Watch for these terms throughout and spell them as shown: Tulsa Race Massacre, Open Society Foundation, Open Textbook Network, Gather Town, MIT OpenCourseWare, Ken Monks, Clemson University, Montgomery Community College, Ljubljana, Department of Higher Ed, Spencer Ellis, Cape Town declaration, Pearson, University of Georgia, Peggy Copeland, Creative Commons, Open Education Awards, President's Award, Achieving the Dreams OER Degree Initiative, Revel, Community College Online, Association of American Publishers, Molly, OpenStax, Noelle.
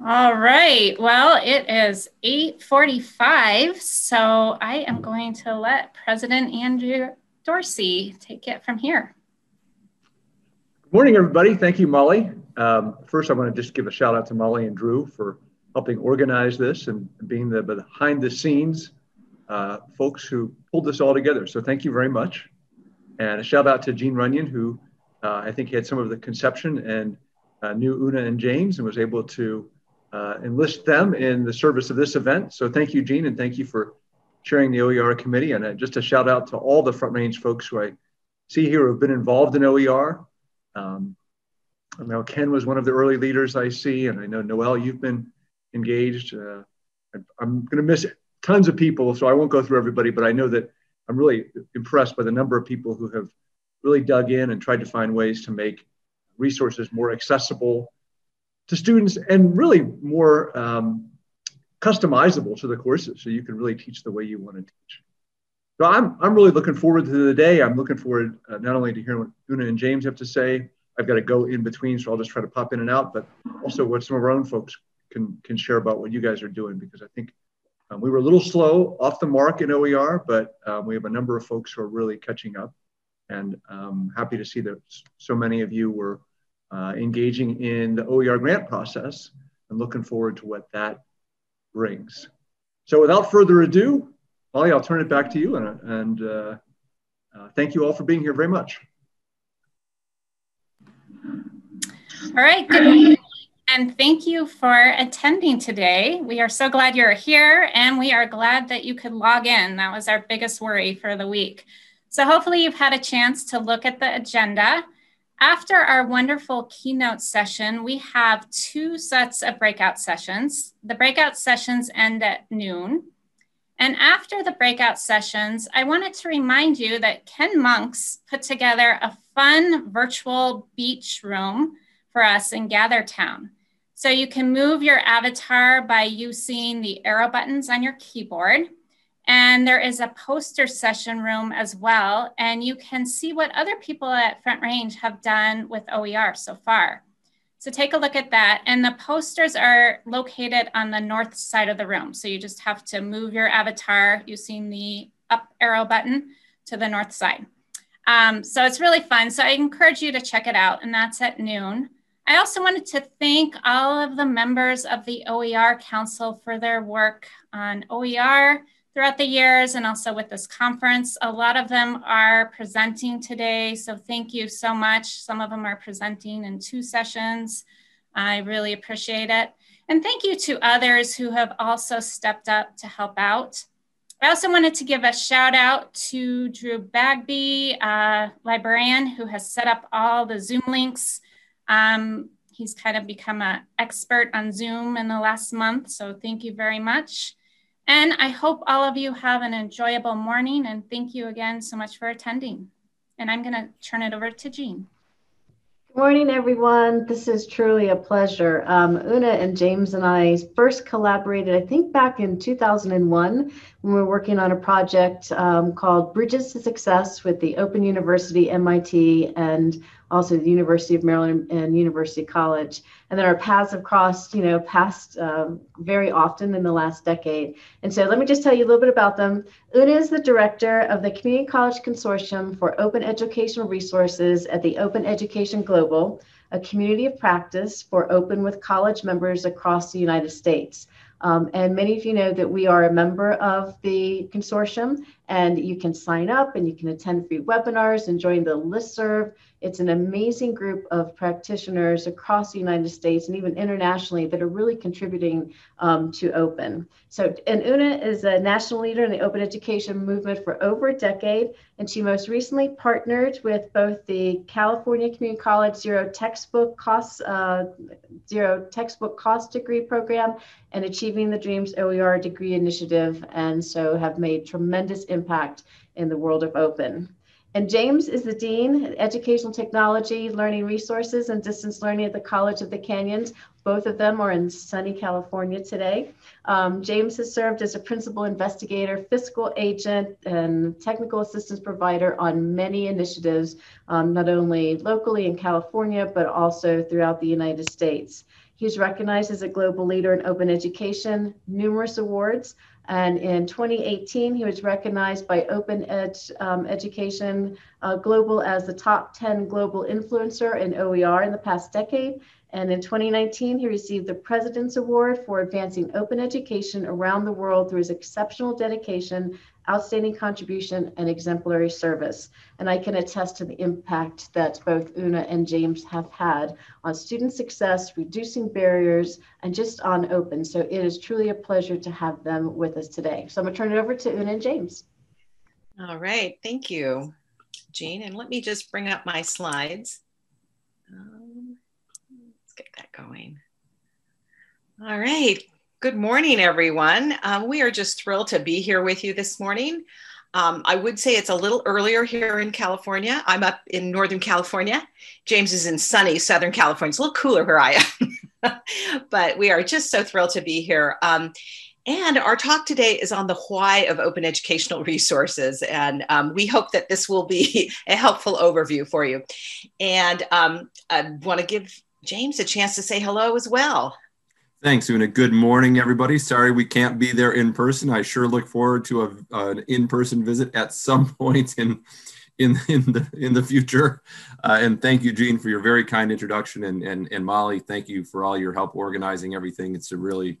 All right, well, it is 8:45, so I am going to let President Andrew Dorsey take it from here. Good morning, everybody. Thank you, Molly. First, I want to just give a shout out to Molly and Drew for helping organize this and being the behind the scenes folks who pulled this all together. So thank you very much. And a shout out to Gene Runyon, who I think had some of the conception and knew Una and James and was able to enlist them in the service of this event. So thank you, Gene, and thank you for chairing the OER committee. And just a shout out to all the Front Range folks who I see here who've been involved in OER. I know Ken was one of the early leaders I see, and I know Noelle, you've been engaged. I'm gonna miss tons of people, so I won't go through everybody, but I know that I'm really impressed by the number of people who have really dug in and tried to find ways to make resources more accessible to students and really more customizable to the courses, so you can really teach the way you want to teach. So I'm really looking forward to the day. I'm looking forward not only to hearing what Una and James have to say. I've got to go in between, so I'll just try to pop in and out, but also what some of our own folks can share about what you guys are doing, because I think we were a little slow off the mark in OER, but we have a number of folks who are really catching up, and I'm happy to see that so many of you were engaging in the OER grant process and looking forward to what that brings. So without further ado, Molly, I'll turn it back to you, and thank you all for being here very much. All right, good morning, and thank you for attending today. We are so glad you're here, and we are glad that you could log in. That was our biggest worry for the week. So hopefully you've had a chance to look at the agenda. After our wonderful keynote session, we have two sets of breakout sessions. The breakout sessions end at noon. And after the breakout sessions, I wanted to remind you that Ken Monks put together a fun virtual beach room for us in Gather Town. So you can move your avatar by using the arrow buttons on your keyboard. And there is a poster session room as well. And you can see what other people at Front Range have done with OER so far. So take a look at that. And the posters are located on the north side of the room. So you just have to move your avatar using the up arrow button to the north side. So it's really fun. So I encourage you to check it out. And that's at noon. I also wanted to thank all of the members of the OER Council for their work on OER throughout the years and also with this conference. A lot of them are presenting today, so thank you so much. Some of them are presenting in two sessions. I really appreciate it. And thank you to others who have also stepped up to help out. I also wanted to give a shout out to Drew Bagby, a librarian who has set up all the Zoom links. He's kind of become an expert on Zoom in the last month, so thank you very much. And I hope all of you have an enjoyable morning, and thank you again so much for attending. And I'm gonna turn it over to Jean. Good morning, everyone. This is truly a pleasure. Una and James and I first collaborated, I think back in 2001, when we were working on a project called Bridges to Success with the Open University, MIT, and also the University of Maryland and University College. And then our paths have crossed, you know, very often in the last decade. And so let me just tell you a little bit about them. Una is the director of the Community College Consortium for Open Educational Resources at the Open Education Global, a community of practice for open with college members across the United States. And many of you know that we are a member of the consortium, and you can sign up and you can attend free webinars and join the listserv. It's an amazing group of practitioners across the United States and even internationally that are really contributing to Open. So, and Una is a national leader in the open education movement for over a decade, and she most recently partnered with both the California Community College Zero Textbook Cost Degree Program and Achieving the Dreams OER Degree Initiative, and so have made tremendous impact in the world of Open. And James is the Dean, Educational Technology, Learning Resources, and Distance Learning at the College of the Canyons. Both of them are in sunny California today. James has served as a principal investigator, fiscal agent, and technical assistance provider on many initiatives, not only locally in California, but also throughout the United States. He's recognized as a global leader in open education, numerous awards, and in 2018, he was recognized by Open Ed Education Global as the top 10 global influencer in OER in the past decade. And in 2019, he received the President's Award for advancing open education around the world through his exceptional dedication, outstanding contribution, and exemplary service. And I can attest to the impact that both Una and James have had on student success, reducing barriers, and just on open. So it is truly a pleasure to have them with us today. So I'm gonna turn it over to Una and James. All right, thank you, Gene. And let me just bring up my slides. Let's get that going. All right. Good morning, everyone. We are just thrilled to be here with you this morning. I would say it's a little earlier here in California. I'm up in Northern California. James is in sunny Southern California. It's a little cooler where I am, but we are just so thrilled to be here. And our talk today is on the why of open educational resources. And we hope that this will be a helpful overview for you. And I want to give James a chance to say hello as well. Thanks, Una. Good morning, everybody. Sorry we can't be there in person. I sure look forward to an in-person visit at some point in the future. And thank you, Gene, for your very kind introduction. And Molly, thank you for all your help organizing everything. It's a really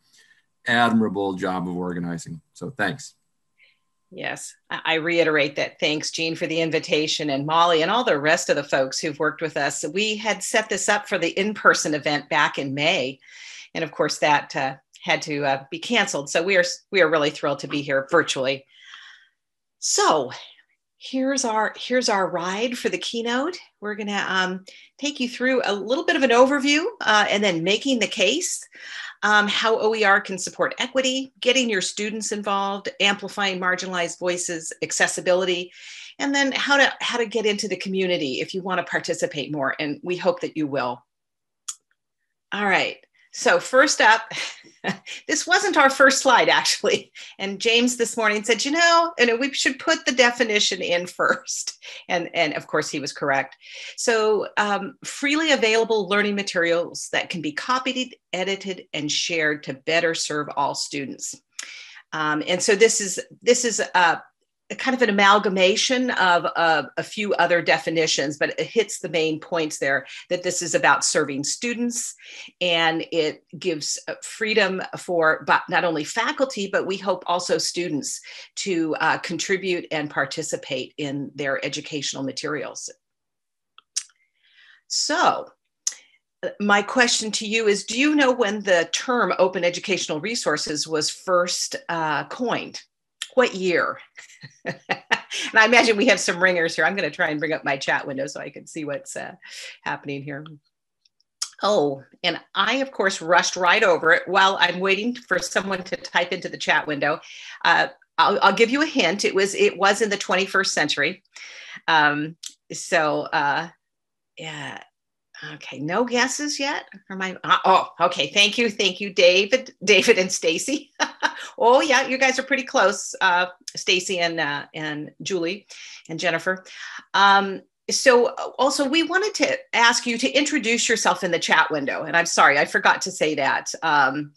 admirable job of organizing. So thanks. Yes, I reiterate that. Thanks, Gene, for the invitation, and Molly and all the rest of the folks who've worked with us. We had set this up for the in-person event back in May. And of course, that had to be canceled. So we are really thrilled to be here virtually. So here's our ride for the keynote. We're going to take you through a little bit of an overview and then making the case, how OER can support equity, getting your students involved, amplifying marginalized voices, accessibility, and then how to get into the community if you want to participate more. And we hope that you will. All right. So first up, this wasn't our first slide, actually. And James this morning said, you know, and we should put the definition in first. And of course, he was correct. So freely available learning materials that can be copied, edited, and shared to better serve all students. And so this is a kind of an amalgamation of a few other definitions, but it hits the main points there, that this is about serving students, and it gives freedom for not only faculty, but we hope also students to contribute and participate in their educational materials. So my question to you is, do you know when the term open educational resources was first coined? What year? And I imagine we have some ringers here. I'm going to try and bring up my chat window so I can see what's happening here. Oh, and I, of course, rushed right over it while I'm waiting for someone to type into the chat window. I'll give you a hint. It was in the 21st century. Yeah. Okay, no guesses yet? Or my, oh, okay, thank you, David and Stacy. Oh yeah, you guys are pretty close, Stacy and Julie and Jennifer. So also we wanted to ask you to introduce yourself in the chat window, and I'm sorry, I forgot to say that.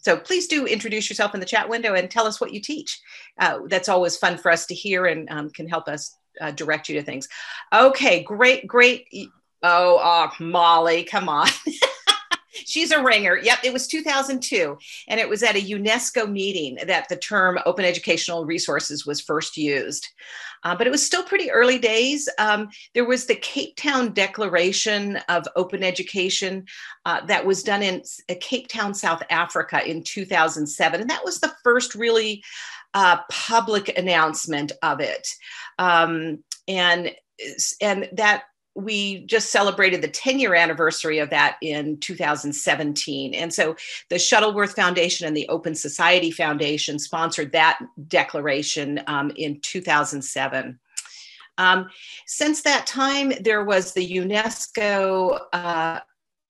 So please do introduce yourself in the chat window and tell us what you teach. That's always fun for us to hear, and can help us direct you to things. Okay, great. Oh, Molly, come on. She's a ringer. Yep, it was 2002. And it was at a UNESCO meeting that the term open educational resources was first used. But it was still pretty early days. There was the Cape Town Declaration of Open Education that was done in Cape Town, South Africa in 2007. And that was the first really public announcement of it. And that, we just celebrated the 10-year anniversary of that in 2017. And so the Shuttleworth Foundation and the Open Society Foundation sponsored that declaration in 2007. Since that time, there was the UNESCO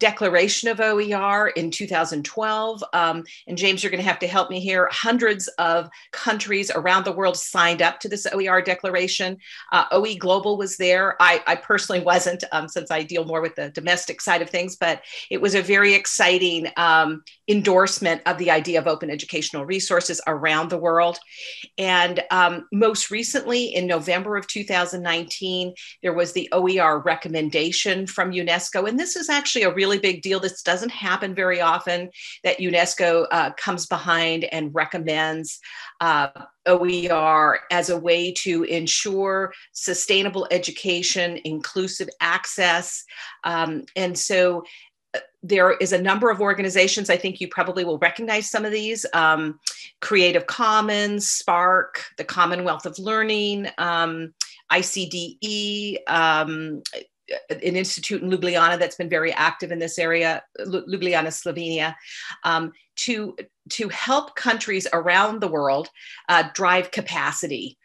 declaration of OER in 2012. And James, you're going to have to help me here. Hundreds of countries around the world signed up to this OER declaration. OE Global was there. I personally wasn't, since I deal more with the domestic side of things, but it was a very exciting endorsement of the idea of open educational resources around the world. And most recently, in November of 2019, there was the OER recommendation from UNESCO. And this is actually a really big deal. This doesn't happen very often, that UNESCO comes behind and recommends OER as a way to ensure sustainable education, inclusive access. And so there is a number of organizations. I think you probably will recognize some of these. Creative Commons, SPARC, the Commonwealth of Learning, ICDE, an institute in Ljubljana that's been very active in this area, Ljubljana, Slovenia, to help countries around the world drive capacity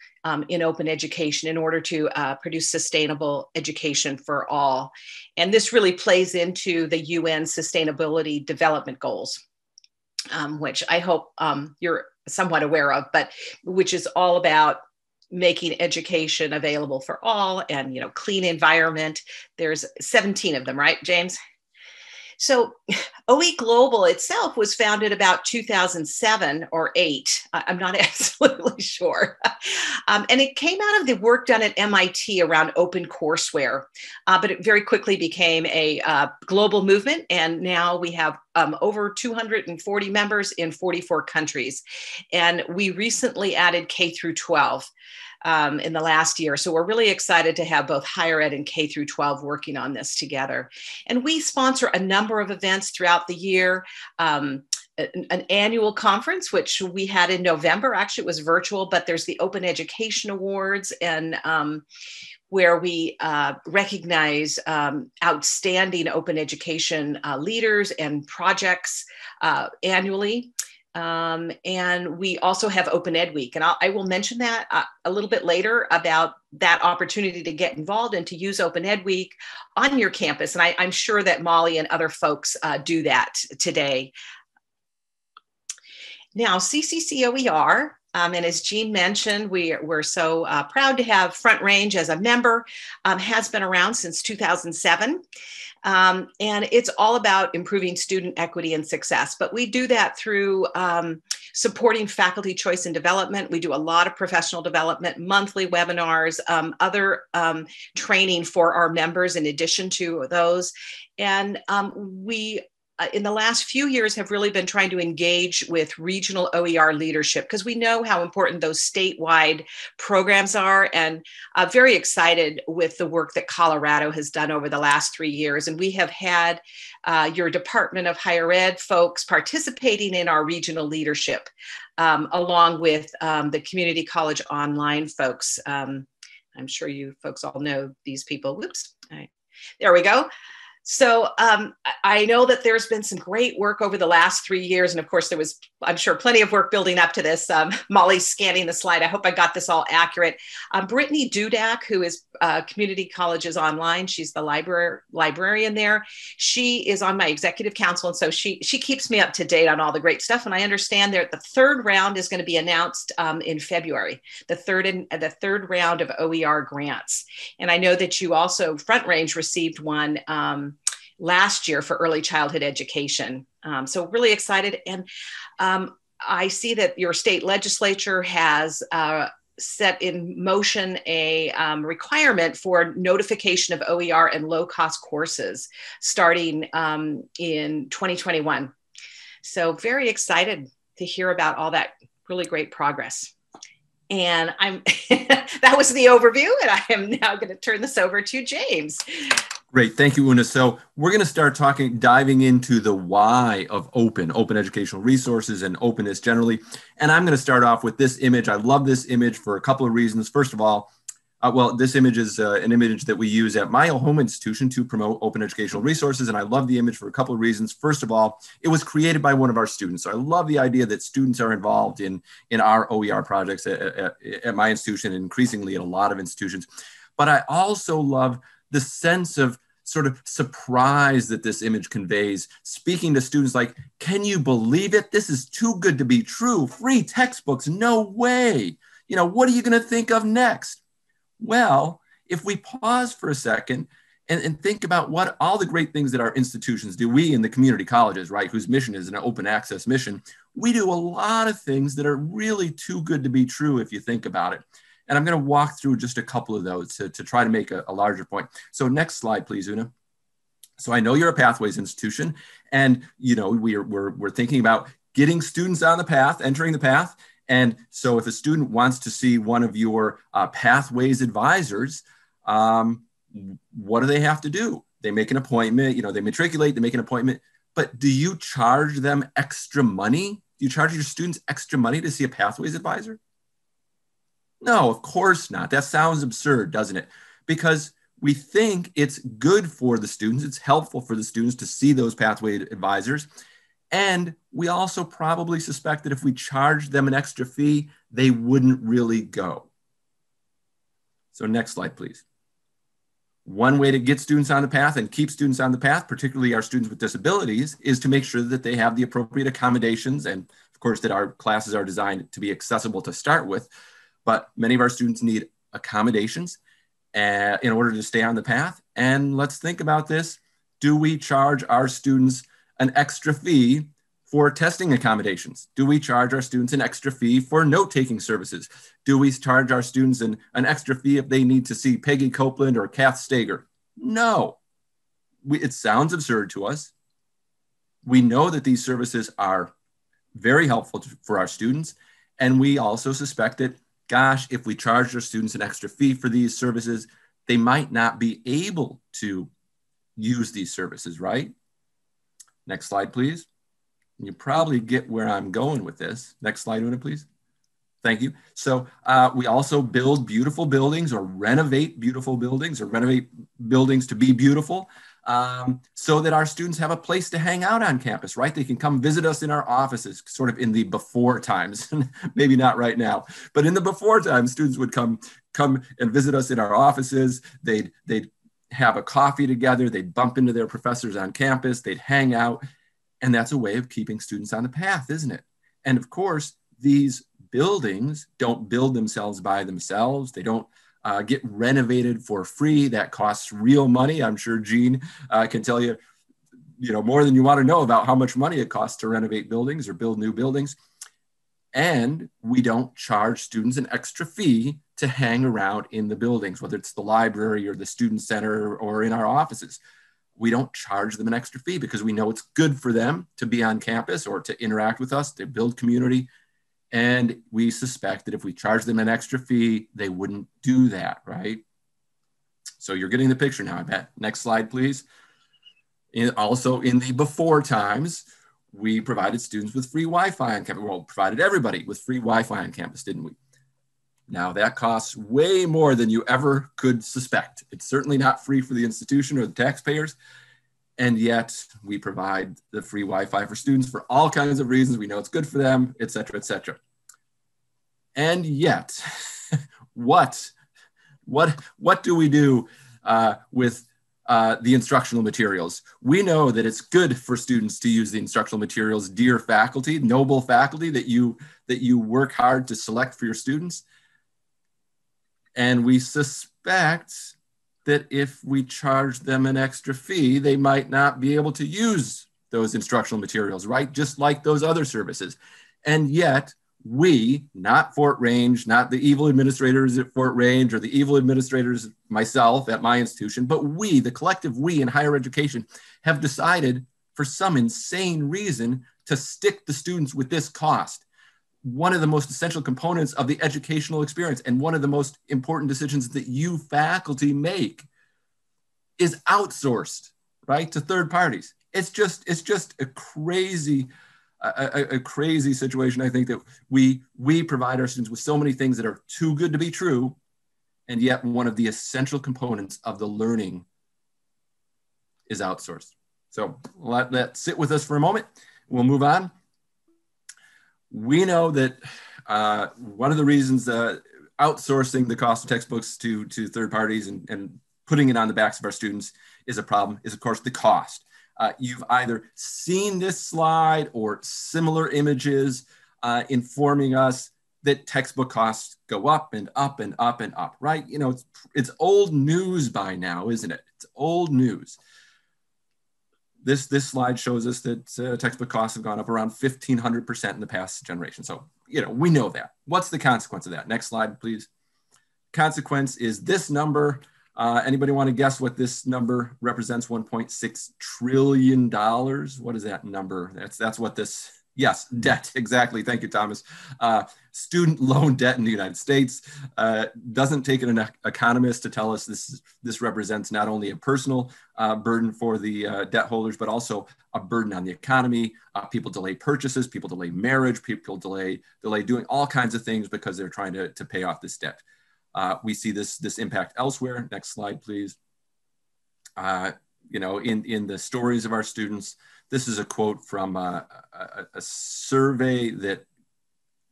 in open education in order to produce sustainable education for all. And this really plays into the UN Sustainability Development Goals, which I hope you're somewhat aware of, but which is all about making education available for all and, you know, clean environment. There's 17 of them, right, James? So OE Global itself was founded about 2007 or 8. I'm not absolutely sure. And it came out of the work done at MIT around OpenCourseWare, but it very quickly became a global movement. And now we have over 240 members in 44 countries. And we recently added K through 12. In the last year. So we're really excited to have both higher ed and K through 12 working on this together. And we sponsor a number of events throughout the year. An annual conference, which we had in November, actually it was virtual, but there's the Open Education Awards, and where we recognize outstanding open education leaders and projects annually. And we also have Open Ed Week, and I will mention that a little bit later about that opportunity to get involved and to use Open Ed Week on your campus. And I'm sure that Molly and other folks do that today. Now, CCCOER. And as Gene mentioned, we're so proud to have Front Range as a member, has been around since 2007. And it's all about improving student equity and success. But we do that through supporting faculty choice and development. We do a lot of professional development, monthly webinars, other training for our members in addition to those. And we in the last few years have really been trying to engage with regional OER leadership, because we know how important those statewide programs are, and very excited with the work that Colorado has done over the last 3 years. And we have had your Department of Higher Ed folks participating in our regional leadership, along with the Community College Online folks. I'm sure you folks all know these people. Whoops, all right. There we go. So I know that there's been some great work over the last 3 years. And of course, there was, I'm sure, plenty of work building up to this. Molly's scanning the slide. I hope I got this all accurate. Brittney Dudek, who is Community Colleges Online, she's the librarian there. She is on my executive council. And so she keeps me up to date on all the great stuff. And I understand that the third round is going to be announced in February, the third round of OER grants. And I know that you also, Front Range, received one last year for early childhood education. So really excited. And I see that your state legislature has set in motion a requirement for notification of OER and low-cost courses starting in 2021. So very excited to hear about all that really great progress. And that was the overview, and I am now going to turn this over to James. Great, thank you, Una. So we're going to start diving into the why of open educational resources and openness generally. And I'm going to start off with this image. I love this image for a couple of reasons. First of all, well, this image is an image that we use at my home institution to promote open educational resources. And I love the image for a couple of reasons. First of all, it was created by one of our students. So I love the idea that students are involved in our OER projects at my institution, and increasingly at a lot of institutions. But I also love the sense of sort of surprise that this image conveys, speaking to students like, can you believe it? This is too good to be true. Free textbooks, no way. You know, what are you going to think of next? Well, if we pause for a second and think about what all the great things that our institutions do, we in the community colleges, right, whose mission is an open access mission, we do a lot of things that are really too good to be true if you think about it. And I'm going to walk through just a couple of those to try to make a larger point. So next slide, please, Una. So I know you're a Pathways institution, and you know we're thinking about getting students on the path, entering the path. And so if a student wants to see one of your Pathways advisors, what do they have to do? They make an appointment, you know, they matriculate, they make an appointment, but do you charge them extra money? Do you charge your students extra money to see a Pathways advisor? No, of course not. That sounds absurd, doesn't it? Because we think it's good for the students, it's helpful for the students to see those pathway advisors. And we also probably suspect that if we charged them an extra fee, they wouldn't really go. So next slide, please. One way to get students on the path and keep students on the path, particularly our students with disabilities, is to make sure that they have the appropriate accommodations and, of course, that our classes are designed to be accessible to start with. But many of our students need accommodations in order to stay on the path. And let's think about this. Do we charge our students an extra fee for testing accommodations? Do we charge our students an extra fee for note-taking services? Do we charge our students an extra fee if they need to see Peggy Copeland or Kath Stager? No, it sounds absurd to us. We know that these services are very helpful for our students. And we also suspect that, gosh, if we charge our students an extra fee for these services, they might not be able to use these services, right? Next slide, please. You probably get where I'm going with this. Next slide, Una, please. Thank you. So we also build beautiful buildings or renovate beautiful buildings or renovate buildings to be beautiful so that our students have a place to hang out on campus, right? They can come visit us in our offices, sort of in the before times, maybe not right now, but in the before times, students would come and visit us in our offices. They'd have a coffee together. They'd bump into their professors on campus. They'd hang out. And that's a way of keeping students on the path, isn't it? And of course, these buildings don't build themselves by themselves. They don't get renovated for free. That costs real money. I'm sure Gene can tell you, you know, more than you want to know about how much money it costs to renovate buildings or build new buildings. And we don't charge students an extra fee to hang around in the buildings, whether it's the library or the student center or in our offices. We don't charge them an extra fee because we know it's good for them to be on campus or to interact with us, to build community. And we suspect that if we charge them an extra fee, they wouldn't do that, right? So you're getting the picture now, I bet. Next slide, please. Also in the before times, we provided students with free Wi-Fi on campus. Well, provided everybody with free Wi-Fi on campus, didn't we? Now that costs way more than you ever could suspect. It's certainly not free for the institution or the taxpayers. And yet we provide the free Wi-Fi for students for all kinds of reasons. We know it's good for them, et cetera, et cetera. And yet, what do we do with the instructional materials? We know that it's good for students to use the instructional materials, dear faculty, noble faculty that you work hard to select for your students. And we suspect that if we charge them an extra fee, they might not be able to use those instructional materials, right? Just like those other services. And yet we, not Fort Range, not the evil administrators at Fort Range or the evil administrators myself at my institution, but we, the collective we in higher education, have decided for some insane reason to stick the students with this cost. One of the most essential components of the educational experience and one of the most important decisions that you faculty make is outsourced, right, to third parties. It's just a crazy situation. I think that we provide our students with so many things that are too good to be true, and yet one of the essential components of the learning is outsourced. So let that sit with us for a moment. We'll move on. We know that one of the reasons outsourcing the cost of textbooks to third parties and putting it on the backs of our students is a problem, is of course the cost. You've either seen this slide or similar images informing us that textbook costs go up and up and up and up, right? You know, it's old news by now, isn't it? It's old news. This slide shows us that textbook costs have gone up around 1,500% in the past generation. So, you know, we know that. What's the consequence of that? Next slide, please. Consequence is this number. Anybody want to guess what this number represents? $1.6 trillion. What is that number? That's what this, yes, debt, exactly. Thank you, Thomas. Student loan debt in the United States. Doesn't take an economist to tell us this represents not only a personal burden for the debt holders, but also a burden on the economy. People delay purchases, people delay marriage, people delay doing all kinds of things because they're trying to pay off this debt. We see this impact elsewhere. Next slide, please. You know, in the stories of our students, this is a quote from a survey that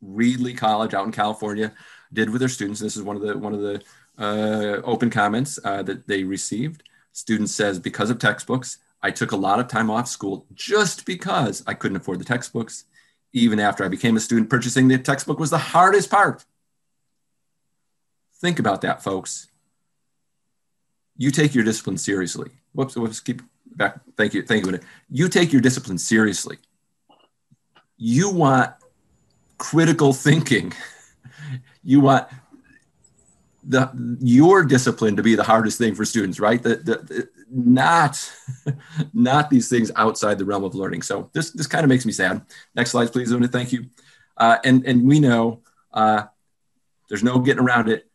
Reedley College out in California did with their students. This is one of the open comments that they received. Student says, because of textbooks, I took a lot of time off school just because I couldn't afford the textbooks. Even after I became a student, purchasing the textbook was the hardest part. Think about that, folks. You take your discipline seriously. Whoops, keep back. Thank you. You take your discipline seriously. You want critical thinking. You want your discipline to be the hardest thing for students, right? Not these things outside the realm of learning. So this kind of makes me sad. Next slide, please, Una, thank you. And we know there's no getting around it.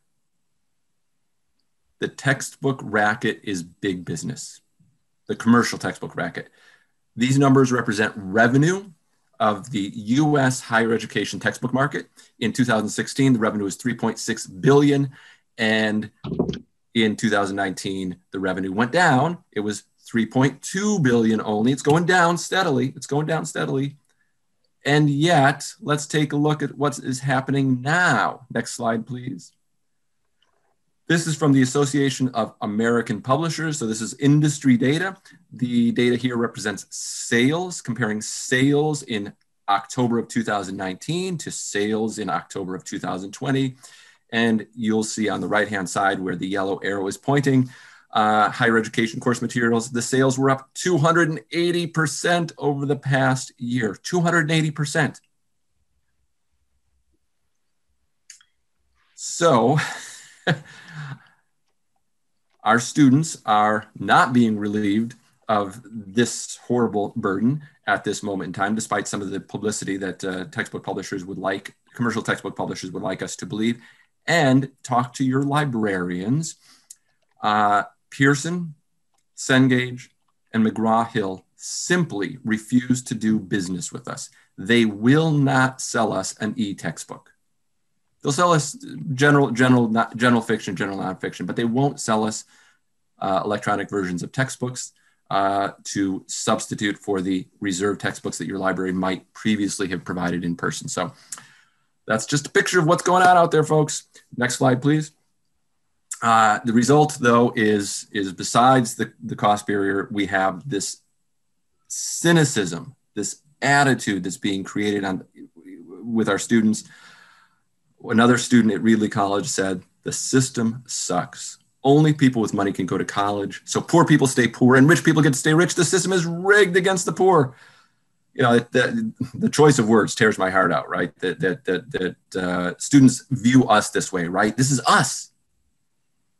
The textbook racket is big business, the commercial textbook racket. These numbers represent revenue of the US higher education textbook market. In 2016, the revenue was $3.6 billion. And in 2019, the revenue went down. It was $3.2 billion only. It's going down steadily. It's going down steadily. And yet, let's take a look at what is happening now. Next slide, please. This is from the Association of American Publishers. So this is industry data. The data here represents sales, comparing sales in October of 2019 to sales in October of 2020. And you'll see on the right-hand side where the yellow arrow is pointing, higher education course materials, the sales were up 280% over the past year, 280%. So our students are not being relieved of this horrible burden at this moment in time, despite some of the publicity that commercial textbook publishers would like us to believe. And talk to your librarians. Pearson, Cengage, and McGraw-Hill simply refuse to do business with us. They will not sell us an e-textbook. They'll sell us general fiction, general nonfiction, but they won't sell us electronic versions of textbooks to substitute for the reserved textbooks that your library might previously have provided in person. So that's just a picture of what's going on out there, folks. Next slide, please. The result, though, is besides the cost barrier, we have this cynicism, this attitude that's being created with our students. Another student at Reedley College said, the system sucks. Only people with money can go to college. So poor people stay poor and rich people get to stay rich. The system is rigged against the poor. You know, the choice of words tears my heart out, right? That students view us this way, right? This is us.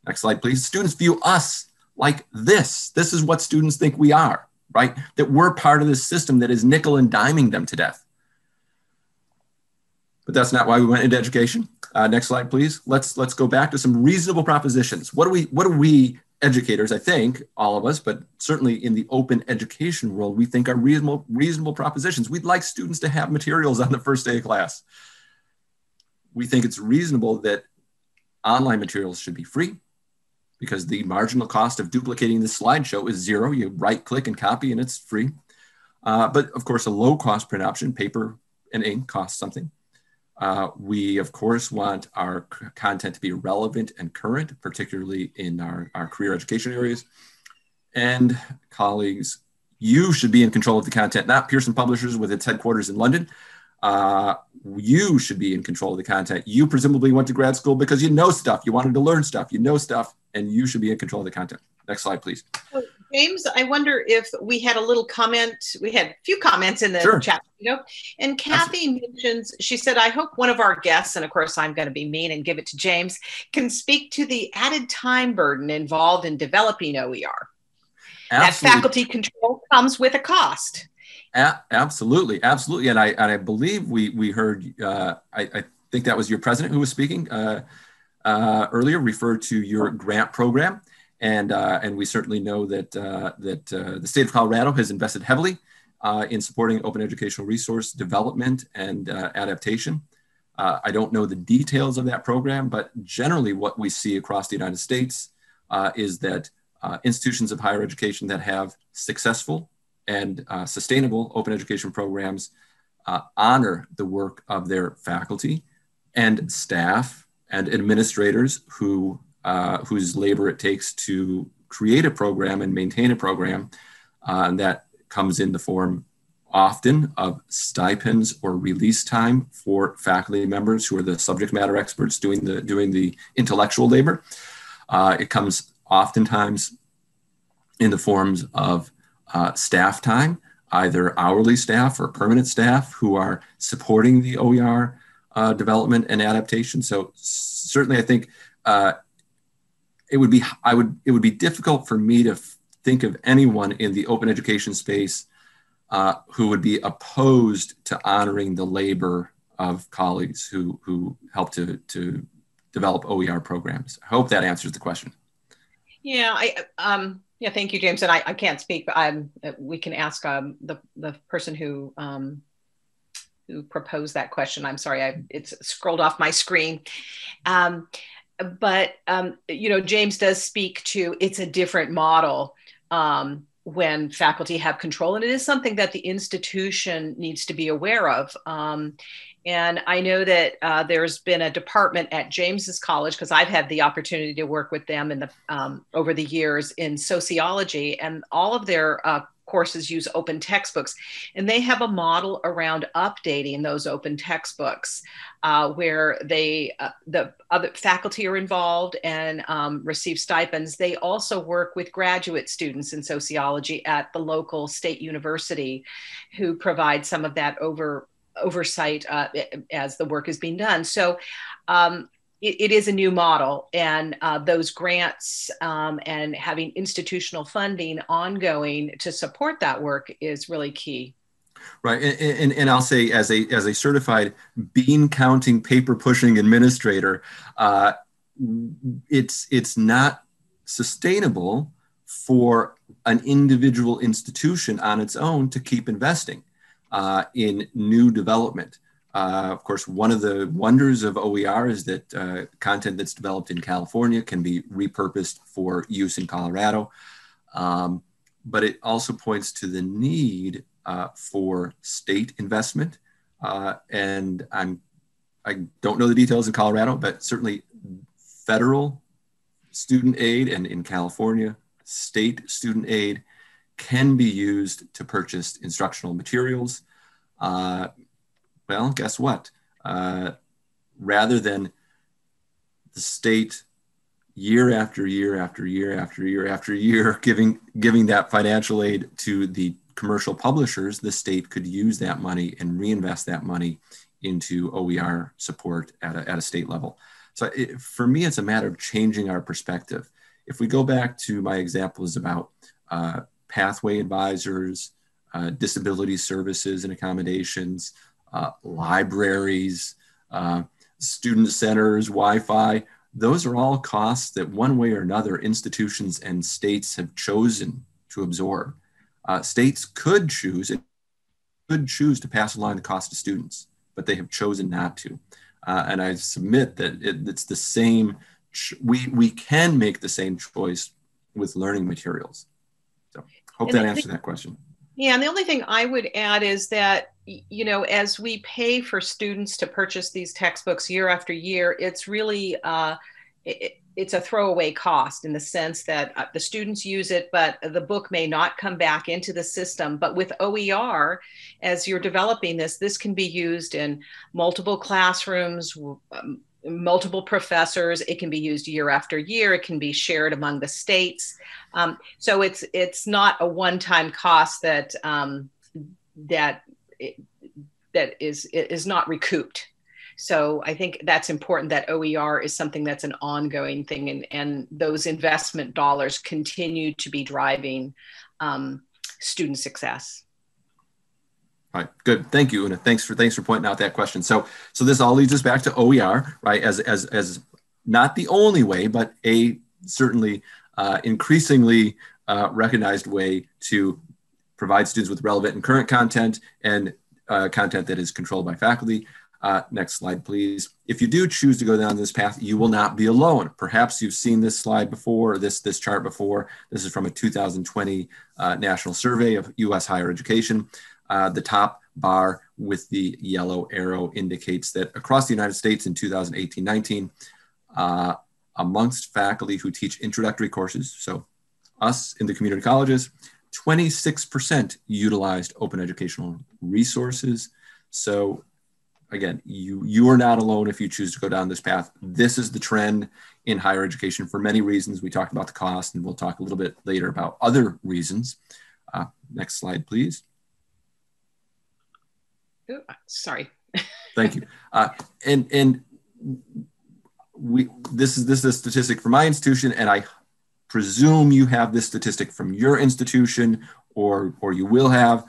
Next slide, please. Students view us like this. This is what students think we are, right? That we're part of this system that is nickel and diming them to death. But that's not why we went into education. Next slide, please. Let's go back to some reasonable propositions. What do we educators, I think, all of us, but certainly in the open education world, we think are reasonable propositions. We'd like students to have materials on the first day of class. We think it's reasonable that online materials should be free, because the marginal cost of duplicating this slideshow is zero. You right click and copy and it's free. But of course, a low cost print option, paper and ink, costs something. We, of course, want our content to be relevant and current, particularly in our career education areas. And colleagues, you should be in control of the content, not Pearson Publishers with its headquarters in London. You should be in control of the content. You presumably went to grad school because you know stuff, you wanted to learn stuff, you know stuff, and you should be in control of the content. Next slide, please. So, James, I wonder if we had a little comment. We had a few comments in the chat, you know, and Kathy mentions, she said, I hope one of our guests, and of course I'm going to be mean and give it to James, can speak to the added time burden involved in developing OER. Absolutely. That faculty control comes with a cost. Absolutely, absolutely, and I believe we heard. I think that was your president who was speaking earlier. Referred to your grant program, and we certainly know that the state of Colorado has invested heavily in supporting open educational resource development and adaptation. I don't know the details of that program, but generally, what we see across the United States is that institutions of higher education that have successful and sustainable open education programs honor the work of their faculty and staff and administrators who, whose labor it takes to create a program and maintain a program, and that comes in the form often of stipends or release time for faculty members who are the subject matter experts doing the intellectual labor. It comes oftentimes in the forms of staff time, either hourly staff or permanent staff who are supporting the OER development and adaptation. So certainly I think it would be difficult for me to think of anyone in the open education space who would be opposed to honoring the labor of colleagues who help to develop OER programs. I hope that answers the question. Yeah, yeah, thank you, James. And I can't speak, but we can ask the person who proposed that question. I'm sorry, it's scrolled off my screen. You know, James does speak to, it's a different model when faculty have control. And it is something that the institution needs to be aware of. And I know that there's been a department at James's college, because I've had the opportunity to work with them in the, over the years in sociology, and all of their courses use open textbooks. And they have a model around updating those open textbooks where they, the other faculty are involved and receive stipends. They also work with graduate students in sociology at the local state university who provide some of that oversight as the work is being done. So it is a new model, and those grants and having institutional funding ongoing to support that work is really key. Right, and I'll say as a certified bean counting, paper pushing administrator, it's not sustainable for an individual institution on its own to keep investing in new development. Of course, one of the wonders of OER is that content that's developed in California can be repurposed for use in Colorado. But it also points to the need for state investment. And I don't know the details in Colorado, but certainly federal student aid and in California, state student aid can be used to purchase instructional materials. Well, guess what? Rather than the state year after year after year after year after year giving that financial aid to the commercial publishers, the state could use that money and reinvest that money into OER support at a state level. So for me, it's a matter of changing our perspective. If we go back to my examples about pathway advisors, disability services and accommodations, libraries, student centers, Wi-Fi, those are all costs that one way or another institutions and states have chosen to absorb. States could choose to pass along the cost to students, but they have chosen not to. And I submit that it's the same, we can make the same choice with learning materials. So hope that answered that question. Yeah, and the only thing I would add is that, you know, as we pay for students to purchase these textbooks year after year, it's really, it's a throwaway cost in the sense that the students use it, but the book may not come back into the system. But with OER, as you're developing this, this can be used in multiple classrooms, multiple professors. It can be used year after year. It can be shared among the states. So it's not a one-time cost that that is not recouped. So I think that's important, that OER is something that's an ongoing thing, and those investment dollars continue to be driving student success. All right, good. Thank you, Una. Thanks for pointing out that question. So this all leads us back to OER, right? As not the only way, but a certainly increasingly recognized way to provide students with relevant and current content, and content that is controlled by faculty. Next slide, please. If you do choose to go down this path, you will not be alone. Perhaps you've seen this slide before, or this chart before. This is from a 2020 national survey of U.S. higher education. The top bar with the yellow arrow indicates that across the United States in 2018-19, amongst faculty who teach introductory courses, so us in the community colleges, 26% utilized open educational resources. So again, you are not alone if you choose to go down this path. This is the trend in higher education for many reasons. We talked about the cost, and we'll talk a little bit later about other reasons. Next slide, please. Sorry. Thank you. And this is a statistic from my institution, and I presume you have this statistic from your institution, or you will have.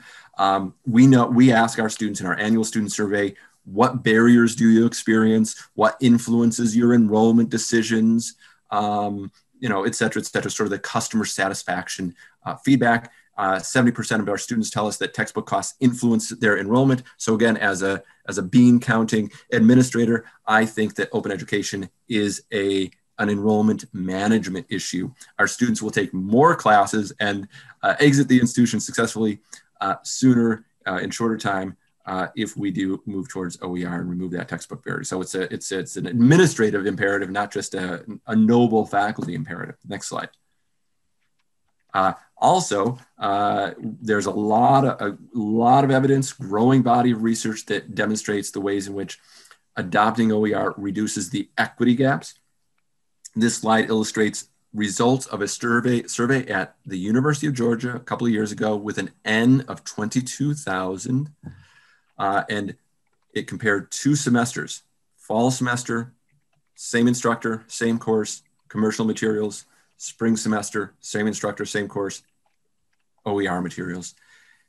We ask our students in our annual student survey, what barriers do you experience? What influences your enrollment decisions? You know, et cetera, sort of the customer satisfaction feedback. 70% of our students tell us that textbook costs influence their enrollment. So again, as a bean counting administrator, I think that open education is an enrollment management issue. Our students will take more classes and exit the institution successfully sooner in shorter time if we do move towards OER and remove that textbook barrier. So it's an administrative imperative, not just a noble faculty imperative. Next slide. Also, there's a lot of evidence, growing body of research that demonstrates the ways in which adopting OER reduces the equity gaps. This slide illustrates results of a survey at the University of Georgia a couple of years ago with an N of 22,000, and it compared two semesters: fall semester, same instructor, same course, commercial materials; spring semester, same instructor, same course, OER materials.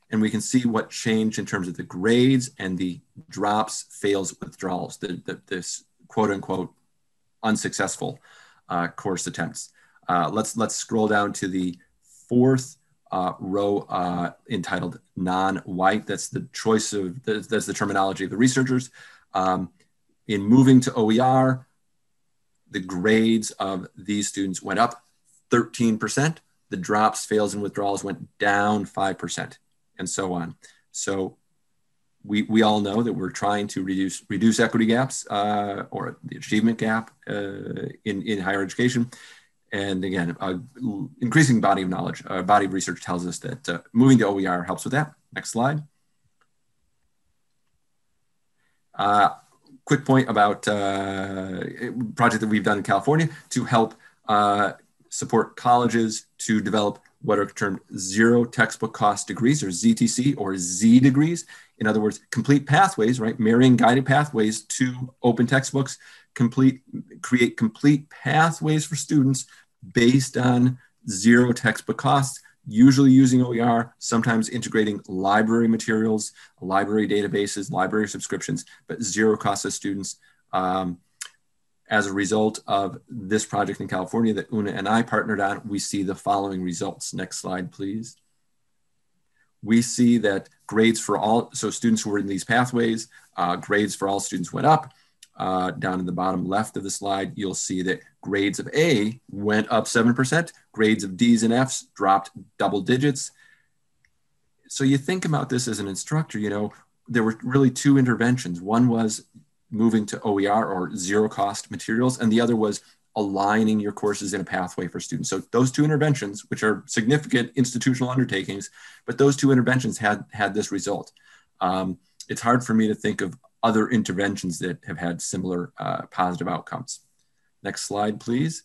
And we can see what changed in terms of the grades and the drops, fails, withdrawals, this quote unquote unsuccessful course attempts. Let's scroll down to the fourth row entitled non-white. That's the choice of, that's the terminology of the researchers. In moving to OER, the grades of these students went up 13%, the drops, fails, and withdrawals went down 5%, and so on. So we all know that we're trying to reduce equity gaps or the achievement gap in higher education. And again, an increasing body of knowledge, a body of research tells us that moving to OER helps with that. Next slide. Quick point about a project that we've done in California to help support colleges to develop what are termed zero textbook cost degrees, or ZTC or Z degrees. In other words, complete pathways, right? Marrying guided pathways to open textbooks, create complete pathways for students based on zero textbook costs, usually using OER, sometimes integrating library materials, library databases, library subscriptions, but zero cost to students. As a result of this project in California that Una and I partnered on, we see the following results. Next slide, please. We see that grades for all, so students who were in these pathways, grades for all students went up. Down in the bottom left of the slide, you'll see that grades of A went up 7%, grades of D's and F's dropped double digits. So you think about this as an instructor, you know, there were really two interventions. One was moving to OER or zero cost materials, and the other was aligning your courses in a pathway for students. So those two interventions, which are significant institutional undertakings, but those two interventions had this result. It's hard for me to think of other interventions that have had similar positive outcomes. Next slide, please.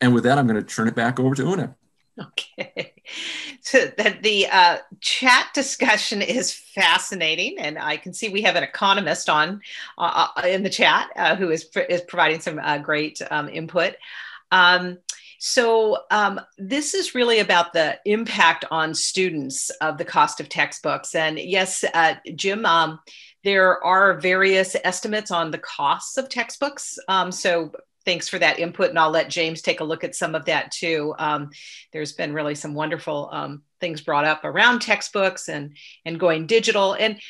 And with that, I'm going to turn it back over to Una. Okay, so the chat discussion is fascinating, and I can see we have an economist on in the chat who is providing some great input. This is really about the impact on students of the cost of textbooks. And yes, Jim, there are various estimates on the costs of textbooks. So thanks for that input. And I'll let James take a look at some of that too. There's been really some wonderful things brought up around textbooks and going digital. And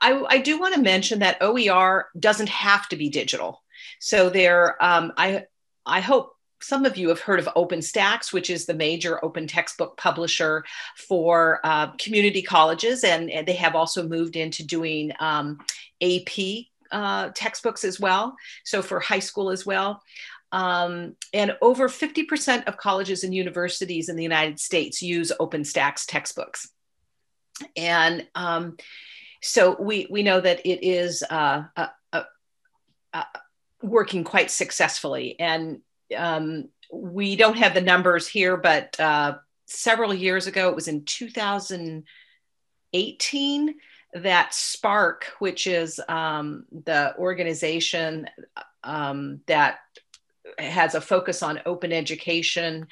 I do want to mention that OER doesn't have to be digital. So there, I hope some of you have heard of OpenStax, which is the major open textbook publisher for community colleges. And they have also moved into doing AP textbooks as well. So for high school as well. And over 50% of colleges and universities in the United States use OpenStax textbooks. And so we know that it is working quite successfully. And we don't have the numbers here, but several years ago, it was in 2018, that SPARC, which is the organization that has a focus on open education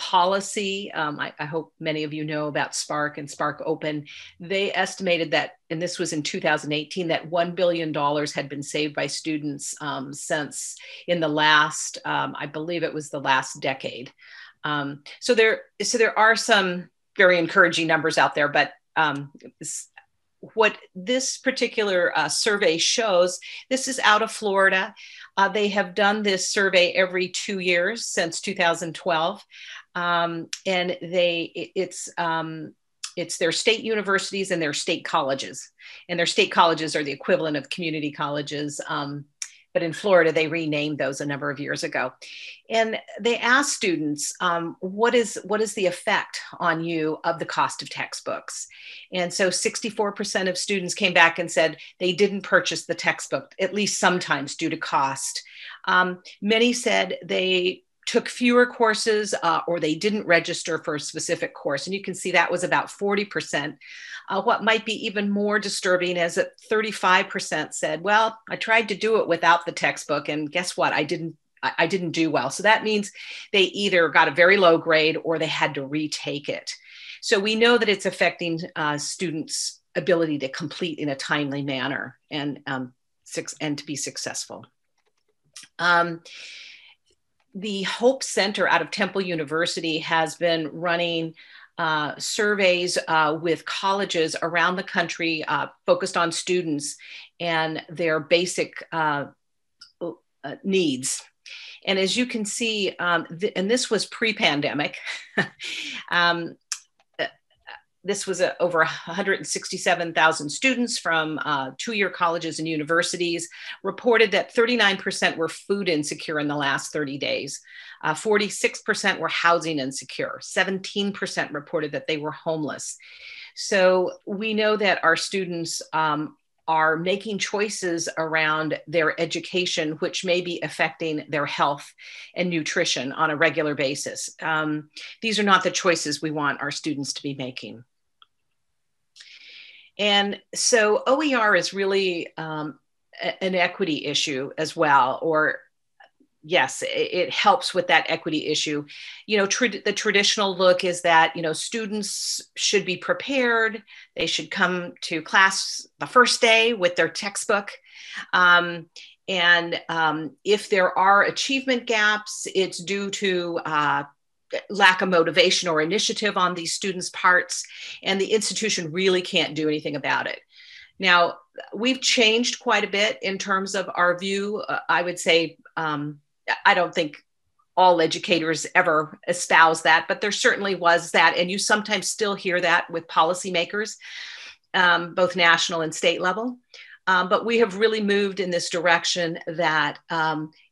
policy. I hope many of you know about SPARC and SPARC Open. They estimated that, and this was in 2018, that $1 billion had been saved by students since in the last, I believe it was the last decade. So there are some very encouraging numbers out there, but what this particular survey shows, this is out of Florida. They have done this survey every 2 years since 2012. And it's their state universities and their state colleges. And their state colleges are the equivalent of community colleges. But in Florida, they renamed those a number of years ago. And they asked students, what is the effect on you of the cost of textbooks? And so 64% of students came back and said they didn't purchase the textbook, at least sometimes due to cost. Many said they took fewer courses or they didn't register for a specific course. And you can see that was about 40%. What might be even more disturbing is that 35% said, well, I tried to do it without the textbook and guess what, I didn't do well. So that means they either got a very low grade or they had to retake it. So we know that it's affecting students' ability to complete in a timely manner and to be successful. The Hope Center out of Temple University has been running surveys with colleges around the country focused on students and their basic needs. And as you can see, and this was pre-pandemic, this was over 167,000 students from two-year colleges and universities reported that 39% were food insecure in the last 30 days. 46% were housing insecure. 17% reported that they were homeless. So we know that our students are making choices around their education, which may be affecting their health and nutrition on a regular basis. These are not the choices we want our students to be making. And so OER is really an equity issue as well, or yes, it helps with that equity issue. You know, the traditional look is that, you know, students should be prepared. They should come to class the first day with their textbook. If there are achievement gaps, it's due to lack of motivation or initiative on these students' parts, and the institution really can't do anything about it. Now, we've changed quite a bit in terms of our view. I would say, I don't think all educators ever espouse that, but there certainly was that. And you sometimes still hear that with policymakers, both national and state level. But we have really moved in this direction that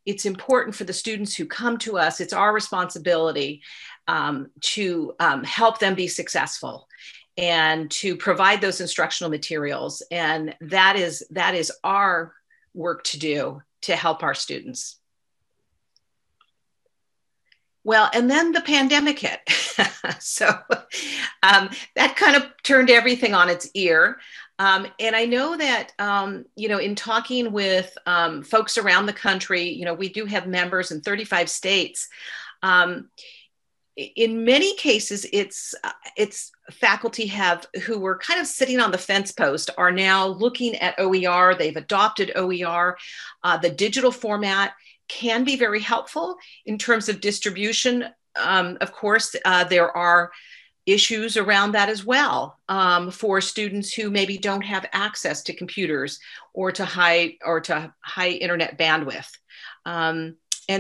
it's important for the students who come to us, it's our responsibility to help them be successful and to provide those instructional materials. And that is our work to do to help our students. Well, and then the pandemic hit. So that kind of turned everything on its ear. And I know that, you know, in talking with folks around the country, you know, we do have members in 35 states. In many cases, it's faculty who were kind of sitting on the fence post are now looking at OER. They've adopted OER. The digital format can be very helpful in terms of distribution. Of course, there are issues around that as well for students who maybe don't have access to computers or to high internet bandwidth. And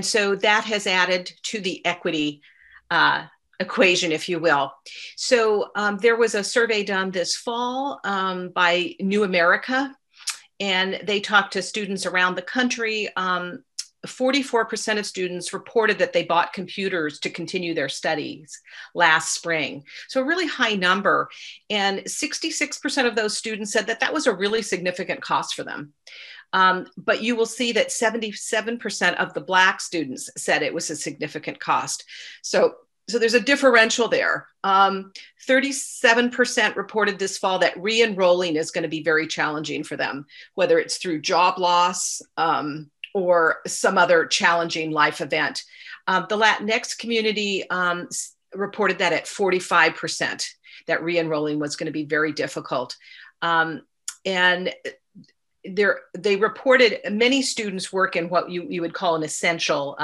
so that has added to the equity equation, if you will. So there was a survey done this fall by New America, and they talked to students around the country. 44% of students reported that they bought computers to continue their studies last spring. So a really high number. And 66% of those students said that was a really significant cost for them. But you will see that 77% of the Black students said it was a significant cost. So there's a differential there. 37% reported this fall that re-enrolling is going to be very challenging for them, whether it's through job loss, or some other challenging life event. The Latinx community reported that at 45%, that re-enrolling was going to be very difficult. And they reported many students work in what you would call an essential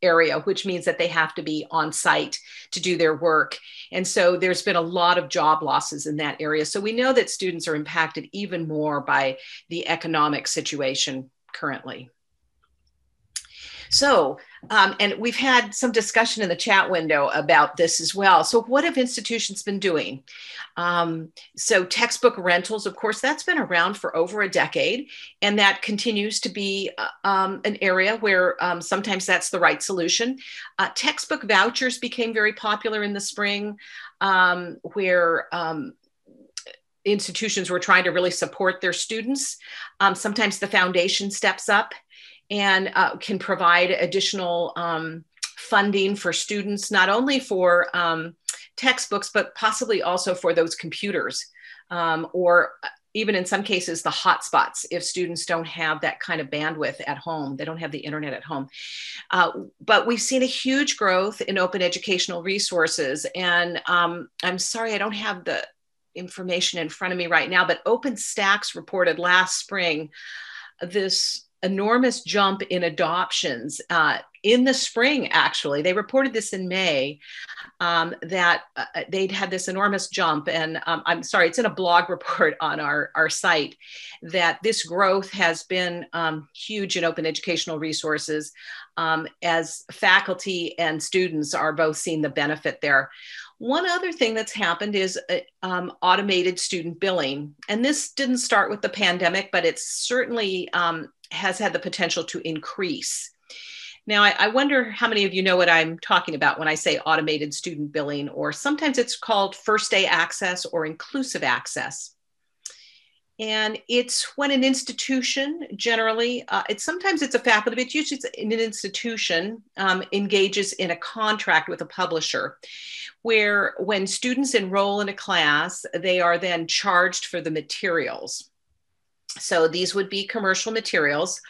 area, which means that they have to be on site to do their work. And so there's been a lot of job losses in that area. So we know that students are impacted even more by the economic situation currently. So, and we've had some discussion in the chat window about this as well. So what have institutions been doing? So textbook rentals, of course, that's been around for over a decade, and that continues to be an area where sometimes that's the right solution. Textbook vouchers became very popular in the spring, where institutions were trying to really support their students. Sometimes the foundation steps up and can provide additional funding for students, not only for textbooks, but possibly also for those computers, or even in some cases, the hotspots, if students don't have that kind of bandwidth at home, they don't have the internet at home. But we've seen a huge growth in open educational resources. And I'm sorry, I don't have the information in front of me right now, but OpenStax reported last spring this enormous jump in adoptions in the spring, actually. They reported this in May, that they'd had this enormous jump. And I'm sorry, it's in a blog report on our site, that this growth has been huge in open educational resources, as faculty and students are both seeing the benefit there. One other thing that's happened is automated student billing. And this didn't start with the pandemic, but it's certainly has had the potential to increase. Now, I wonder how many of you know what I'm talking about when I say automated student billing, or sometimes it's called first day access or inclusive access. And it's when an institution generally, sometimes it's a faculty, but usually it's an institution, engages in a contract with a publisher, where when students enroll in a class, they are then charged for the materials. So these would be commercial materials.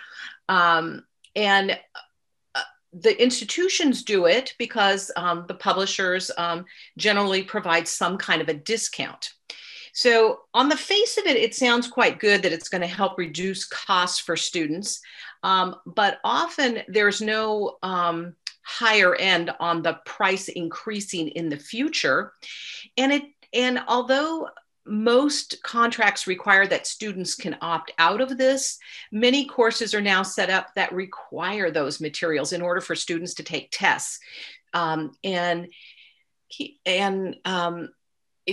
And the institutions do it because the publishers generally provide some kind of a discount. So on the face of it, it sounds quite good that it's going to help reduce costs for students, but often there's no higher end on the price increasing in the future. And although most contracts require that students can opt out of this. Many courses are now set up that require those materials in order for students to take tests.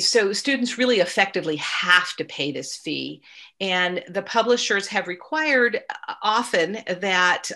So students really effectively have to pay this fee. And the publishers have required often that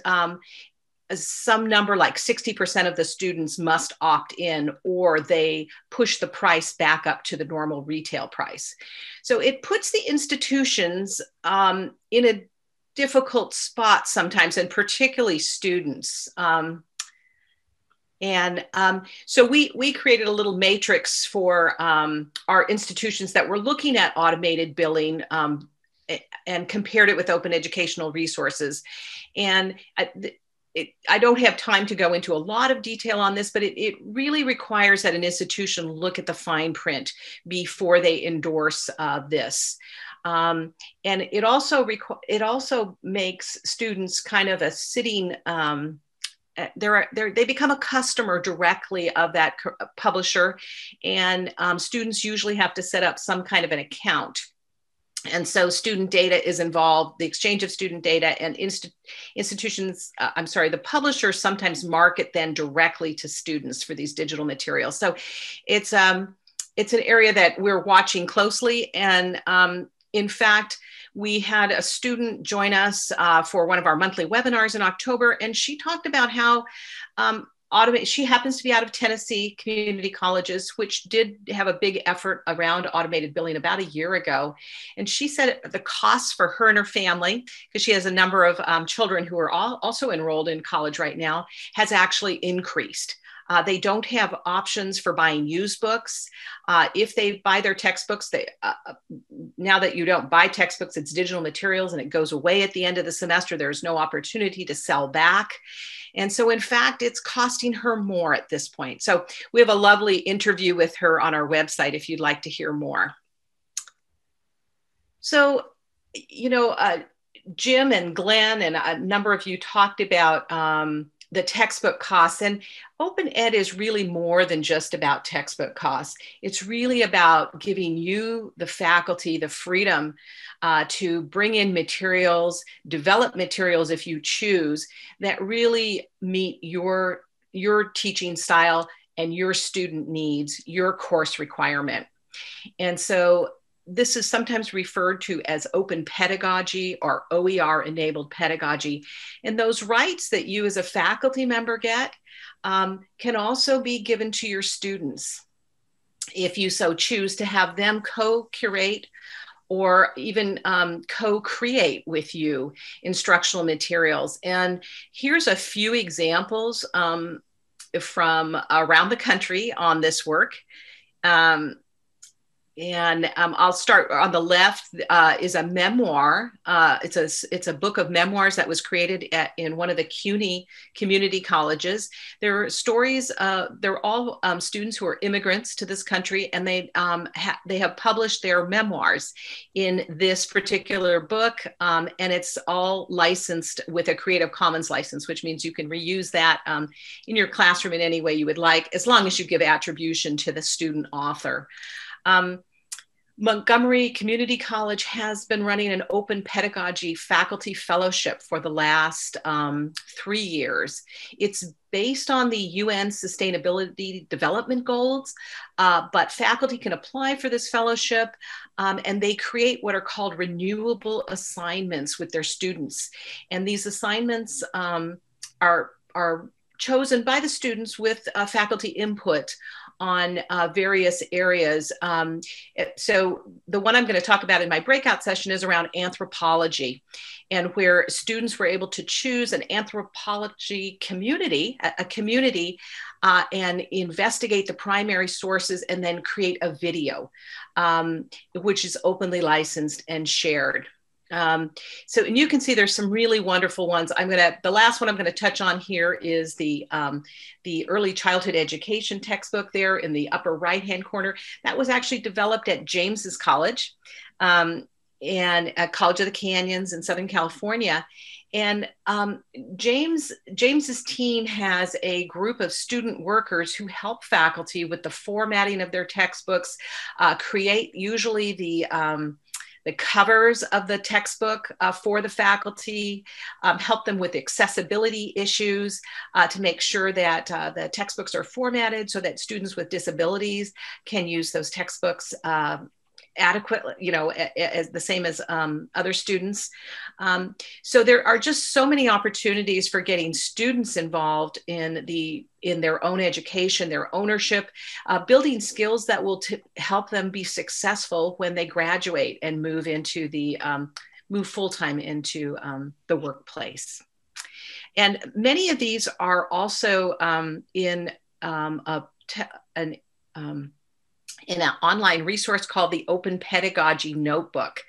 some number like 60% of the students must opt in, or they push the price back up to the normal retail price. So it puts the institutions in a difficult spot sometimes, and particularly students. So we created a little matrix for our institutions that were looking at automated billing and compared it with open educational resources. And I don't have time to go into a lot of detail on this, but it really requires that an institution look at the fine print before they endorse this. And it also makes students kind of a sitting, they become a customer directly of that publisher, and students usually have to set up some kind of an account. And so student data is involved, the exchange of student data, and the publishers sometimes market then directly to students for these digital materials. So it's an area that we're watching closely. And in fact, we had a student join us for one of our monthly webinars in October, and she talked about how she happens to be out of Tennessee Community Colleges, which did have a big effort around automated billing about a year ago. And she said the cost for her and her family, because she has a number of children who are also enrolled in college right now, has actually increased. They don't have options for buying used books. If they buy their textbooks, now that you don't buy textbooks, it's digital materials, and it goes away at the end of the semester. There's no opportunity to sell back. And so in fact, it's costing her more at this point. So we have a lovely interview with her on our website if you'd like to hear more. So, Jim and Glenn and a number of you talked about the textbook costs, and Open Ed is really more than just about textbook costs. It's really about giving you, the faculty, the freedom to bring in materials, develop materials if you choose, that really meet your teaching style and your student needs, your course requirement. And so this is sometimes referred to as open pedagogy or OER-enabled pedagogy. And those rights that you as a faculty member get can also be given to your students if you so choose to have them co-curate or even co-create with you instructional materials. And here's a few examples from around the country on this work. I'll start on the left is a memoir. It's a book of memoirs that was created in one of the CUNY community colleges. There are stories, they're all students who are immigrants to this country, and they have published their memoirs in this particular book. And it's all licensed with a Creative Commons license, which means you can reuse that in your classroom in any way you would like, as long as you give attribution to the student author. Montgomery Community College has been running an open pedagogy faculty fellowship for the last 3 years. It's based on the UN Sustainability Development Goals, but faculty can apply for this fellowship and they create what are called renewable assignments with their students. And these assignments are chosen by the students with faculty input on various areas. So the one I'm going to talk about in my breakout session is around anthropology, and where students were able to choose an anthropology community, and investigate the primary sources and then create a video, which is openly licensed and shared. And you can see there's some really wonderful ones. The last one I'm gonna touch on here is the early childhood education textbook there in the upper right-hand corner. That was actually developed at James's College. and College of the Canyons in Southern California. And James's team has a group of student workers who help faculty with the formatting of their textbooks, create usually the covers of the textbook for the faculty, help them with accessibility issues to make sure that the textbooks are formatted so that students with disabilities can use those textbooks adequately, you know, as the same as other students. So there are just so many opportunities for getting students involved in their own education, their ownership, building skills that will help them be successful when they graduate and move into the move full-time into the workplace. And many of these are also in an online resource called the Open Pedagogy Notebook.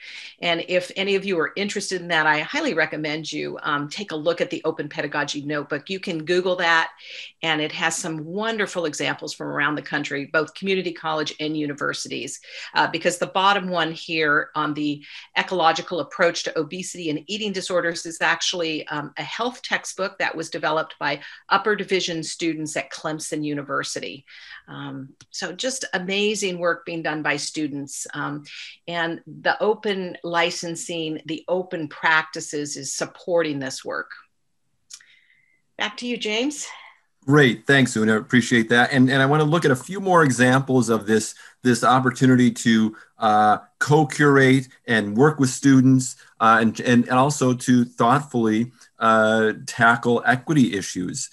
And if any of you are interested in that, I highly recommend you take a look at the Open Pedagogy Notebook. You can Google that, and it has some wonderful examples from around the country, both community college and universities, because the bottom one here on the ecological approach to obesity and eating disorders is actually a health textbook that was developed by upper division students at Clemson University. So just amazing work being done by students, and the open licensing, the open practices is supporting this work. Back to you, James. Great, thanks, Una, appreciate that. And I want to look at a few more examples of this opportunity to co-curate and work with students and also to thoughtfully tackle equity issues.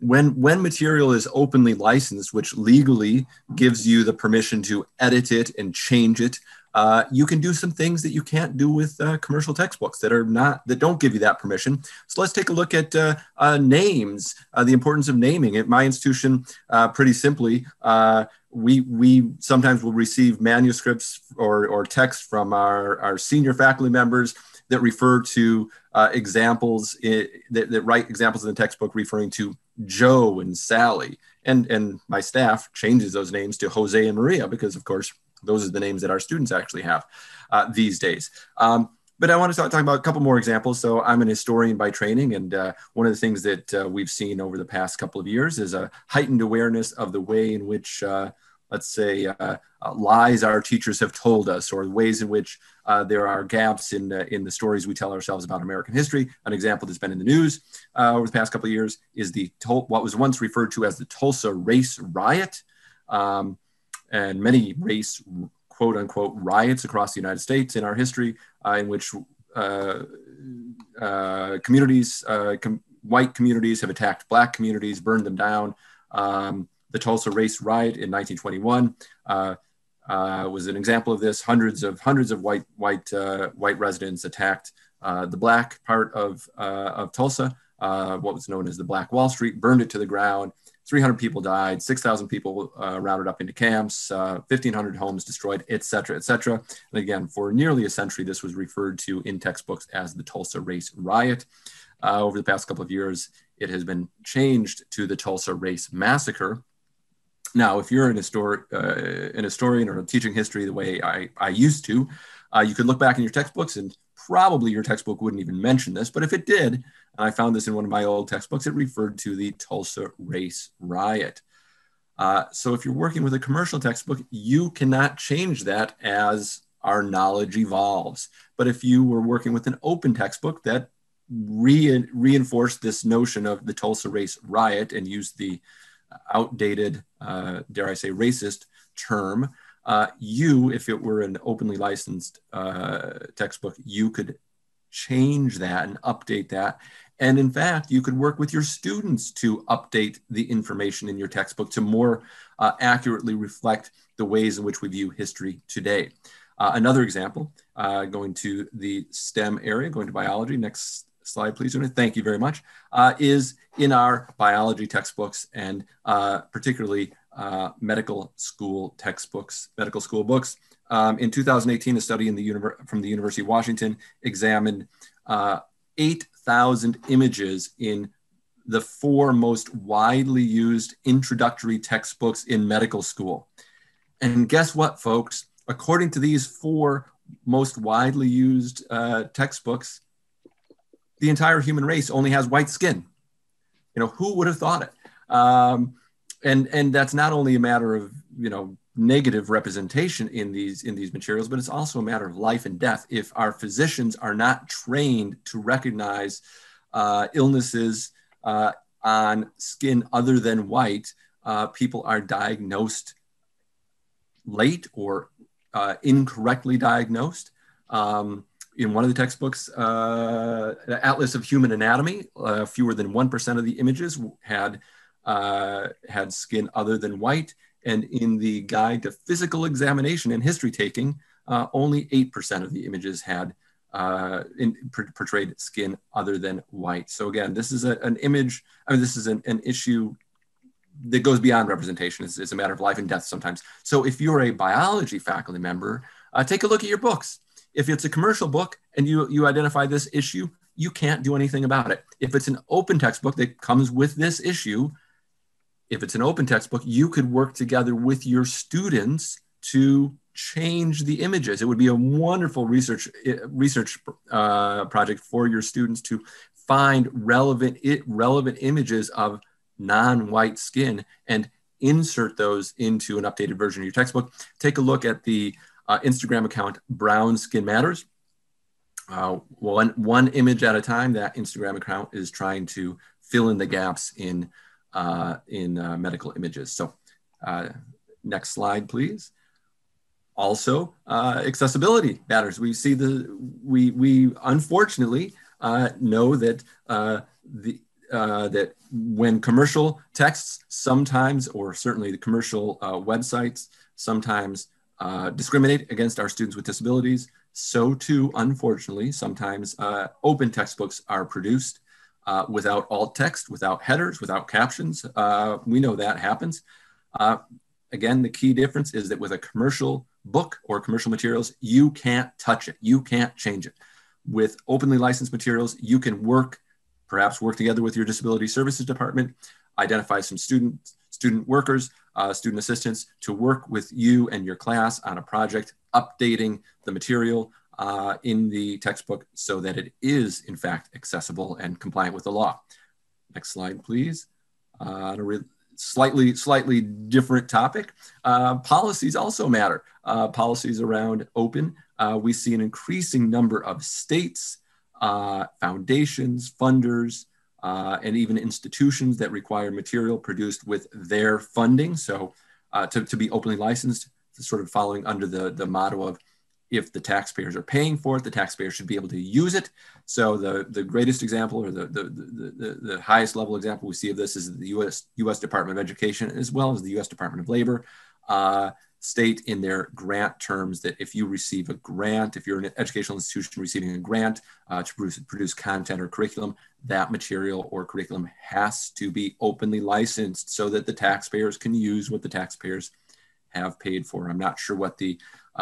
When material is openly licensed, which legally gives you the permission to edit it and change it, you can do some things that you can't do with commercial textbooks that don't give you that permission. So let's take a look at names, the importance of naming. At my institution, pretty simply, we sometimes will receive manuscripts or texts from our senior faculty members that refer to examples, that write examples in the textbook referring to Joe and Sally. And my staff changes those names to Jose and Maria because, of course, those are the names that our students actually have these days. But I want to talk about a couple more examples. So I'm an historian by training, and one of the things that we've seen over the past couple of years is a heightened awareness of the way in which let's say, lies our teachers have told us, or ways in which there are gaps in the stories we tell ourselves about American history. An example that's been in the news over the past couple of years is what was once referred to as the Tulsa Race Riot, and many race, quote unquote, riots across the United States in our history, in which white communities have attacked black communities, burned them down. The Tulsa Race Riot in 1921 was an example of this. Hundreds of white residents attacked the black part of Tulsa, what was known as the Black Wall Street, burned it to the ground. 300 people died, 6,000 people rounded up into camps, 1,500 homes destroyed, et cetera, et cetera. And again, for nearly a century, this was referred to in textbooks as the Tulsa Race Riot. Over the past couple of years, it has been changed to the Tulsa Race Massacre. Now, if you're an historian or teaching history the way I used to, you could look back in your textbooks, and probably your textbook wouldn't even mention this, but if it did, and I found this in one of my old textbooks, it referred to the Tulsa Race Riot. So if you're working with a commercial textbook, you cannot change that as our knowledge evolves. But if you were working with an open textbook that reinforced this notion of the Tulsa Race Riot and used the outdated, dare I say, racist term, if it were an openly licensed textbook, you could change that and update that. And in fact, you could work with your students to update the information in your textbook to more accurately reflect the ways in which we view history today. Another example, going to the STEM area, going to biology. Next slide, please, Una. Thank you very much. Is in our biology textbooks, and particularly medical school textbooks, medical school books. In 2018, a study from the University of Washington examined 8,000 images in the 4 most widely used introductory textbooks in medical school. And guess what, folks? According to these 4 most widely used textbooks, the entire human race only has white skin. You know, who would have thought it? And that's not only a matter of, you know, negative representation in these materials, but it's also a matter of life and death. If our physicians are not trained to recognize illnesses on skin other than white, people are diagnosed late or incorrectly diagnosed. In one of the textbooks, the Atlas of Human Anatomy, fewer than 1% of the images had had skin other than white. And in the Guide to Physical Examination and History Taking, only 8% of the images had portrayed skin other than white. So again, this is an issue that goes beyond representation. It's a matter of life and death sometimes. So if you're a biology faculty member, take a look at your books. If it's a commercial book and you identify this issue, you can't do anything about it. If it's an open textbook that comes with this issue, if it's an open textbook, you could work together with your students to change the images. It would be a wonderful research project for your students to find relevant images of non-white skin and insert those into an updated version of your textbook. Take a look at the Instagram account, Brown Skin Matters. One image at a time, that Instagram account is trying to fill in the gaps in medical images. So next slide, please. Also, accessibility matters. We see we unfortunately know that that when commercial texts sometimes, or certainly the commercial websites sometimes discriminate against our students with disabilities, so too, unfortunately, sometimes open textbooks are produced without alt text, without headers, without captions. We know that happens. Again, the key difference is that with a commercial book or commercial materials, you can't touch it. You can't change it. With openly licensed materials, you can perhaps work together with your disability services department, identify some student workers, student assistants to work with you and your class on a project, updating the material in the textbook so that it is in fact accessible and compliant with the law. Next slide, please. On a slightly different topic, policies also matter. Policies around open, we see an increasing number of states, foundations, funders, and even institutions that require material produced with their funding. So to be openly licensed, sort of following under the motto of, if the taxpayers are paying for it, the taxpayers should be able to use it. So the greatest example, or the highest level example we see of this is the US Department of Education, as well as the US Department of Labor, state in their grant terms that if you receive a grant, if you're an educational institution receiving a grant to produce content or curriculum, that material or curriculum has to be openly licensed so that the taxpayers can use what the taxpayers have paid for. I'm not sure what the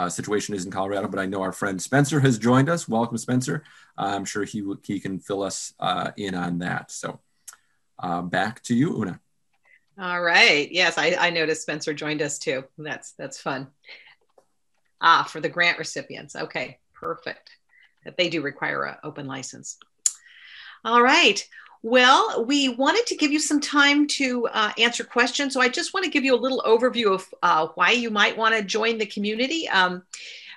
situation is in Colorado, but I know our friend Spencer has joined us. Welcome, Spencer. I'm sure he can fill us in on that. So back to you, Una. All right. Yes, I noticed Spencer joined us too. That's fun. For the grant recipients. Okay, perfect. That they do require an open license. All right. Well, we wanted to give you some time to answer questions. So I just want to give you a little overview of why you might want to join the community.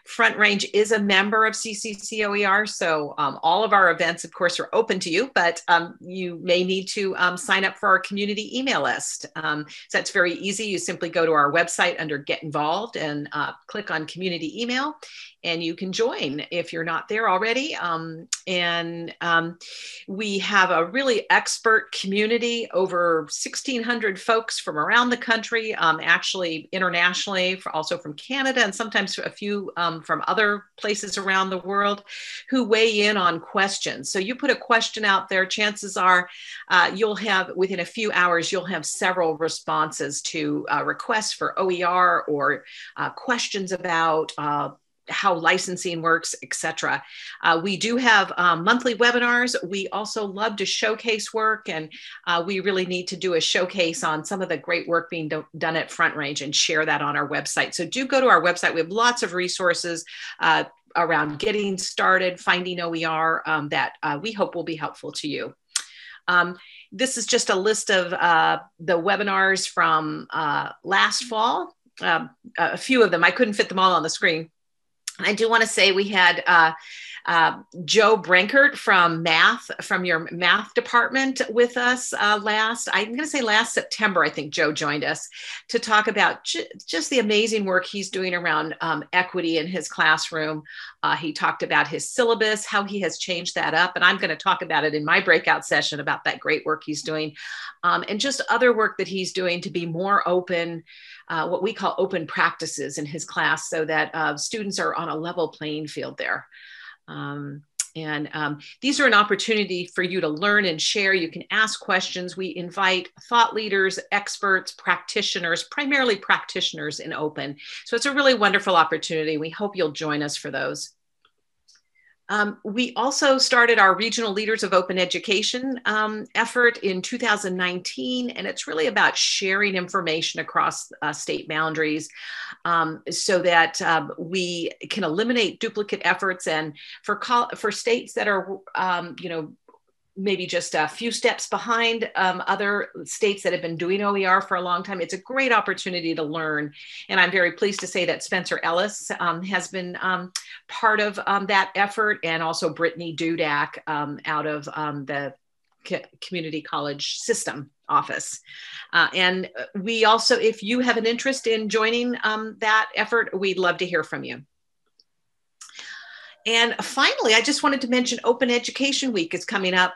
Front Range is a member of CCCOER, so all of our events, of course, are open to you, but you may need to sign up for our community email list. So that's very easy. You simply go to our website under Get Involved and click on Community Email, and you can join if you're not there already. We have a really expert community, over 1,600 folks from around the country, actually internationally, also from Canada, and sometimes a few from other places around the world who weigh in on questions. So you put a question out there, chances are you'll have, within a few hours, you'll have several responses to requests for OER or questions about how licensing works, etc. We do have monthly webinars. We also love to showcase work, and we really need to do a showcase on some of the great work being done at Front Range and share that on our website. So do go to our website. We have lots of resources, around getting started, finding OER that we hope will be helpful to you. This is just a list of the webinars from last fall, a few of them. I couldn't fit them all on the screen. I do want to say we had Joe Brinkert from math, from your math department with us last September, I think Joe joined us to talk about just the amazing work he's doing around equity in his classroom. He talked about his syllabus, how he has changed that up. And I'm going to talk about it in my breakout session about that great work he's doing and just other work that he's doing to be more open, what we call open practices in his class so that students are on a level playing field there. These are an opportunity for you to learn and share. You can ask questions. We invite thought leaders, experts, practitioners, primarily practitioners in open. So it's a really wonderful opportunity. We hope you'll join us for those. We also started our Regional Leaders of Open Education effort in 2019, and it's really about sharing information across state boundaries so that we can eliminate duplicate efforts. And for states that are, maybe just a few steps behind other states that have been doing OER for a long time, it's a great opportunity to learn. And I'm very pleased to say that Spencer Ellis has been part of that effort, and also Brittney Dudek out of the Community College System office. And we also, if you have an interest in joining that effort, we'd love to hear from you. And finally, I just wanted to mention Open Education Week is coming up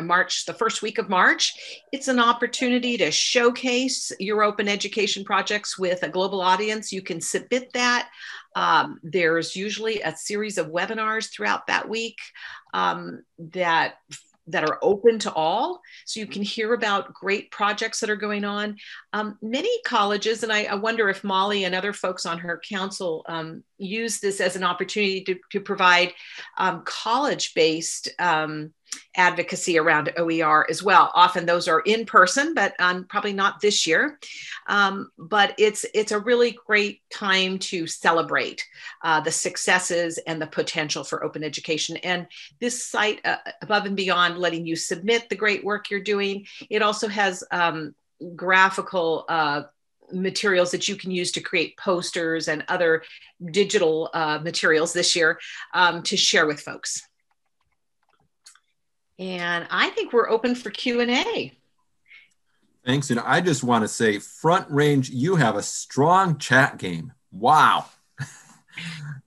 March, the first week of March. It's an opportunity to showcase your open education projects with a global audience. You can submit that. There's usually a series of webinars throughout that week that are open to all. So you can hear about great projects that are going on. Many colleges, and I wonder if Molly and other folks on her council use this as an opportunity to provide college-based advocacy around OER as well. Often those are in person, but probably not this year. But it's a really great time to celebrate the successes and the potential for open education. And this site, above and beyond letting you submit the great work you're doing, it also has graphical materials that you can use to create posters and other digital materials this year to share with folks. And I think we're open for Q&A. Thanks, and I just want to say, Front Range, you have a strong chat game. Wow.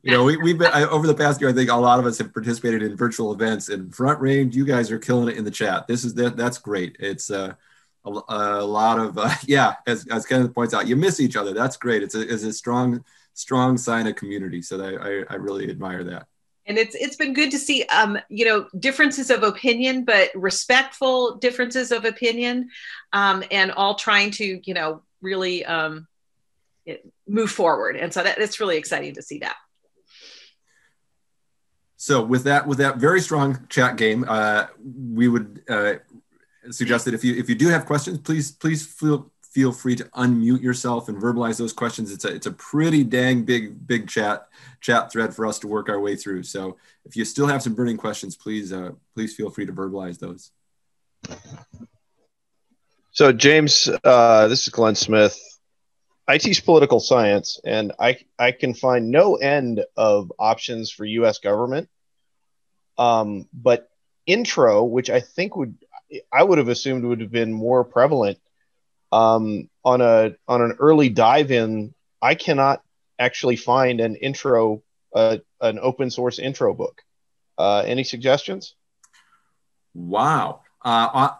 We've been, over the past year, I think a lot of us have participated in virtual events, and Front Range, you guys are killing it in the chat. That's great. It's a lot of, as Kenneth points out, you miss each other. That's great. It's a strong sign of community, so I really admire that. And it's been good to see, differences of opinion, but respectful differences of opinion, and all trying to, really move forward. And so it's really exciting to see that. So with that very strong chat game, we would suggest that if you do have questions, please feel free to unmute yourself and verbalize those questions. It's a pretty dang big chat thread for us to work our way through. So if you still have some burning questions, please feel free to verbalize those. So James, this is Glenn Smith. I teach political science, and I can find no end of options for U.S. government. But intro, which I think I would have assumed would have been more prevalent, on an early dive in, I cannot actually find an intro, an open source intro book. Any suggestions? Wow.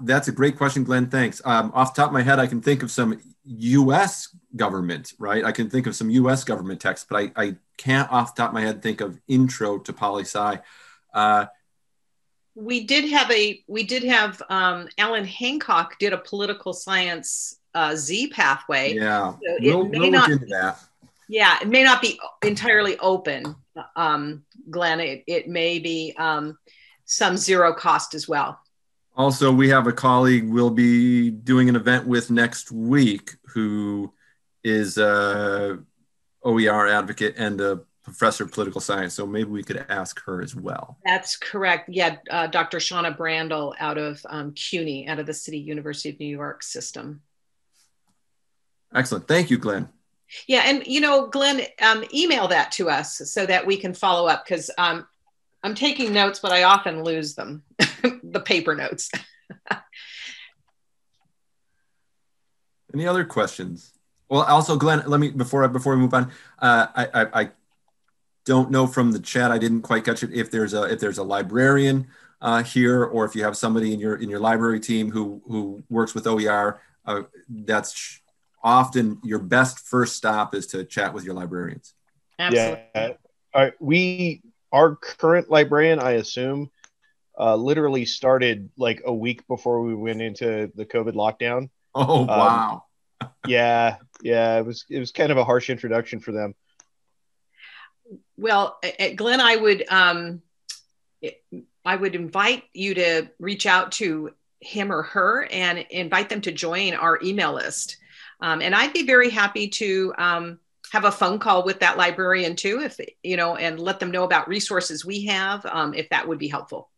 That's a great question, Glenn. Thanks. Off the top of my head, I can think of some U.S. government, right? I can think of some U.S. government texts, but I can't off the top of my head think of intro to poli-sci. We did have Alan Hancock did a political science Z pathway. Yeah, so it may not be entirely open, Glenn. It may be some zero cost as well. Also, we have a colleague we'll be doing an event with next week who is an OER advocate and a professor of political science, so maybe we could ask her as well. That's correct. Yeah, Dr. Shauna Brandl out of CUNY, out of the City University of New York system. Excellent. Thank you, Glenn. Yeah, and you know, Glenn, email that to us so that we can follow up, because I'm taking notes, but I often lose them, the paper notes. Any other questions? Well, also, Glenn, let me, before we move on, I don't know from the chat, I didn't quite catch it, if there's a librarian here, or if you have somebody in your library team who works with OER, that's often your best first stop is to chat with your librarians. Absolutely. Yeah. Our current librarian, I assume, literally started like a week before we went into the COVID lockdown. Oh, wow. Yeah. It was kind of a harsh introduction for them. Well, Glenn, I would invite you to reach out to him or her and invite them to join our email list. And I'd be very happy to have a phone call with that librarian too, if you know, and let them know about resources we have, if that would be helpful.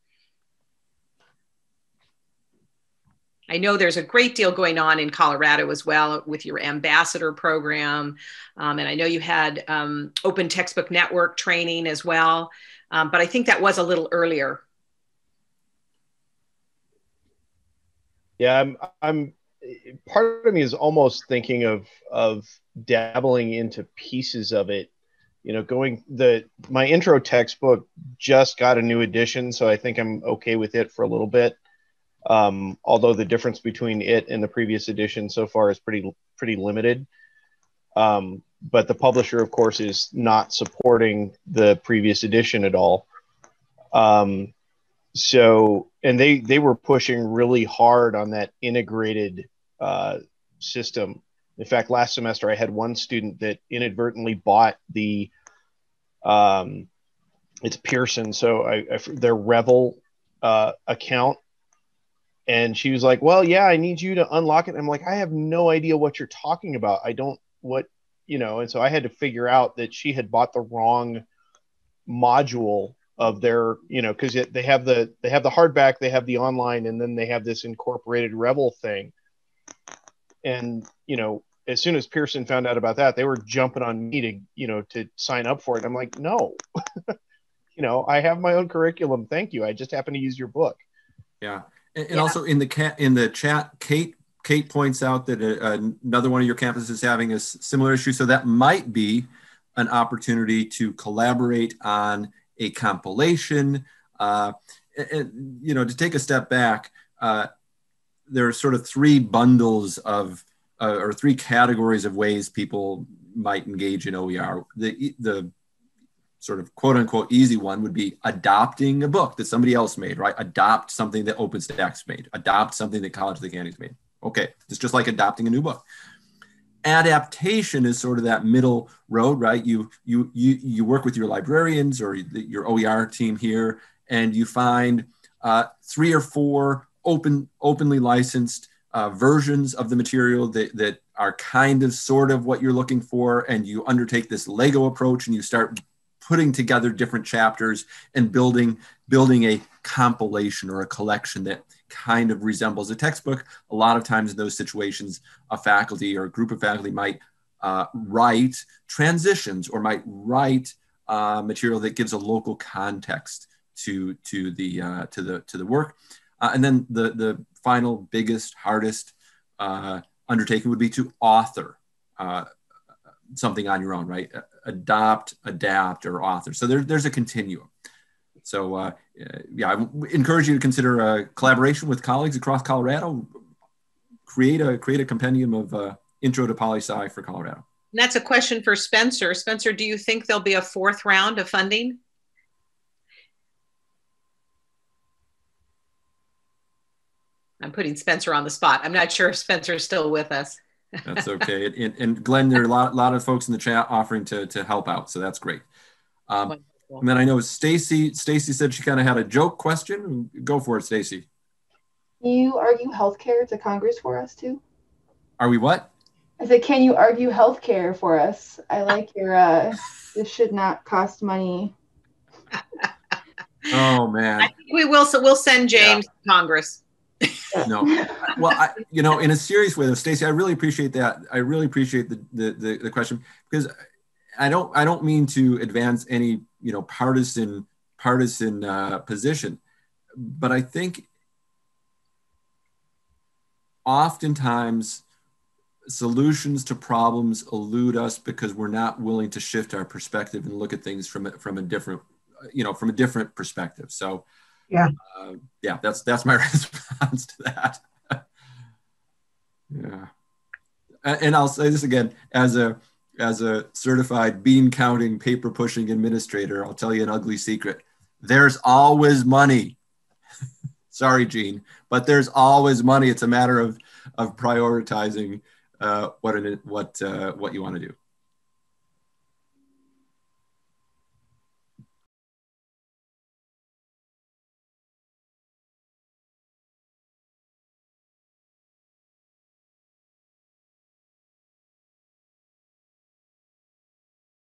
I know there's a great deal going on in Colorado as well with your ambassador program. And I know you had Open Textbook Network training as well, but I think that was a little earlier. Yeah, I'm part of me is almost thinking of dabbling into pieces of it. You know, my intro textbook just got a new edition, so I think I'm okay with it for a little bit. Although the difference between it and the previous edition so far is pretty limited. But the publisher, of course, is not supporting the previous edition at all. And they were pushing really hard on that integrated system. In fact, last semester I had one student that inadvertently bought it's Pearson, so their Revel account. And she was like, well, yeah, I need you to unlock it. I'm like, I have no idea what you're talking about. And so I had to figure out that she had bought the wrong module of their, because they have the hardback, they have the online, and then they have this incorporated Revel thing. And, as soon as Pearson found out about that, they were jumping on me to sign up for it. I'm like, no, I have my own curriculum. Thank you. I just happen to use your book. Yeah. And also in the chat, Kate points out that another one of your campuses is having a similar issue. So that might be an opportunity to collaborate on a compilation. To take a step back, there are sort of three bundles of, or three categories of ways people might engage in OER. The sort of quote unquote easy one would be adopting a book that somebody else made, right? Adopt something that OpenStax made, adopt something that College of the Canyons made. Okay, it's just like adopting a new book. Adaptation is sort of that middle road, right? You work with your librarians or your OER team here, and you find 3 or 4 openly licensed versions of the material that are kind of sort of what you're looking for, and you undertake this Lego approach and you start putting together different chapters and building a compilation or a collection that kind of resembles a textbook. A lot of times in those situations, a faculty or a group of faculty might write transitions or might write material that gives a local context to the work. And then the final, biggest, hardest undertaking would be to author something on your own, right? Adopt, adapt, or author. So there's a continuum. So yeah, I encourage you to consider a collaboration with colleagues across Colorado. Create a compendium of Intro to Poli-Sci for Colorado. And that's a question for Spencer. Spencer, do you think there'll be a 4th round of funding? I'm putting Spencer on the spot. I'm not sure if Spencer's still with us. That's okay. And Glenn, there are a lot of folks in the chat offering to help out, so that's great. And then I know Stacy said she kind of had a joke question. Go for it, Stacy. You argue healthcare to Congress for us too? Are we what? I said, can you argue healthcare for us? I like your, this should not cost money. Oh, man. I think we will. So we'll send James to Congress. No. Well, I, you know, in a serious way, though, Stacey, I really appreciate that. I really appreciate the question, because I don't mean to advance any, you know, partisan position, but I think oftentimes solutions to problems elude us because we're not willing to shift our perspective and look at things from a different perspective. So yeah, that's my response to that. Yeah, and I'll say this again, as a certified bean counting, paper pushing administrator, I'll tell you an ugly secret. There's always money. Sorry, Gene, but there's always money. It's a matter of prioritizing what you want to do.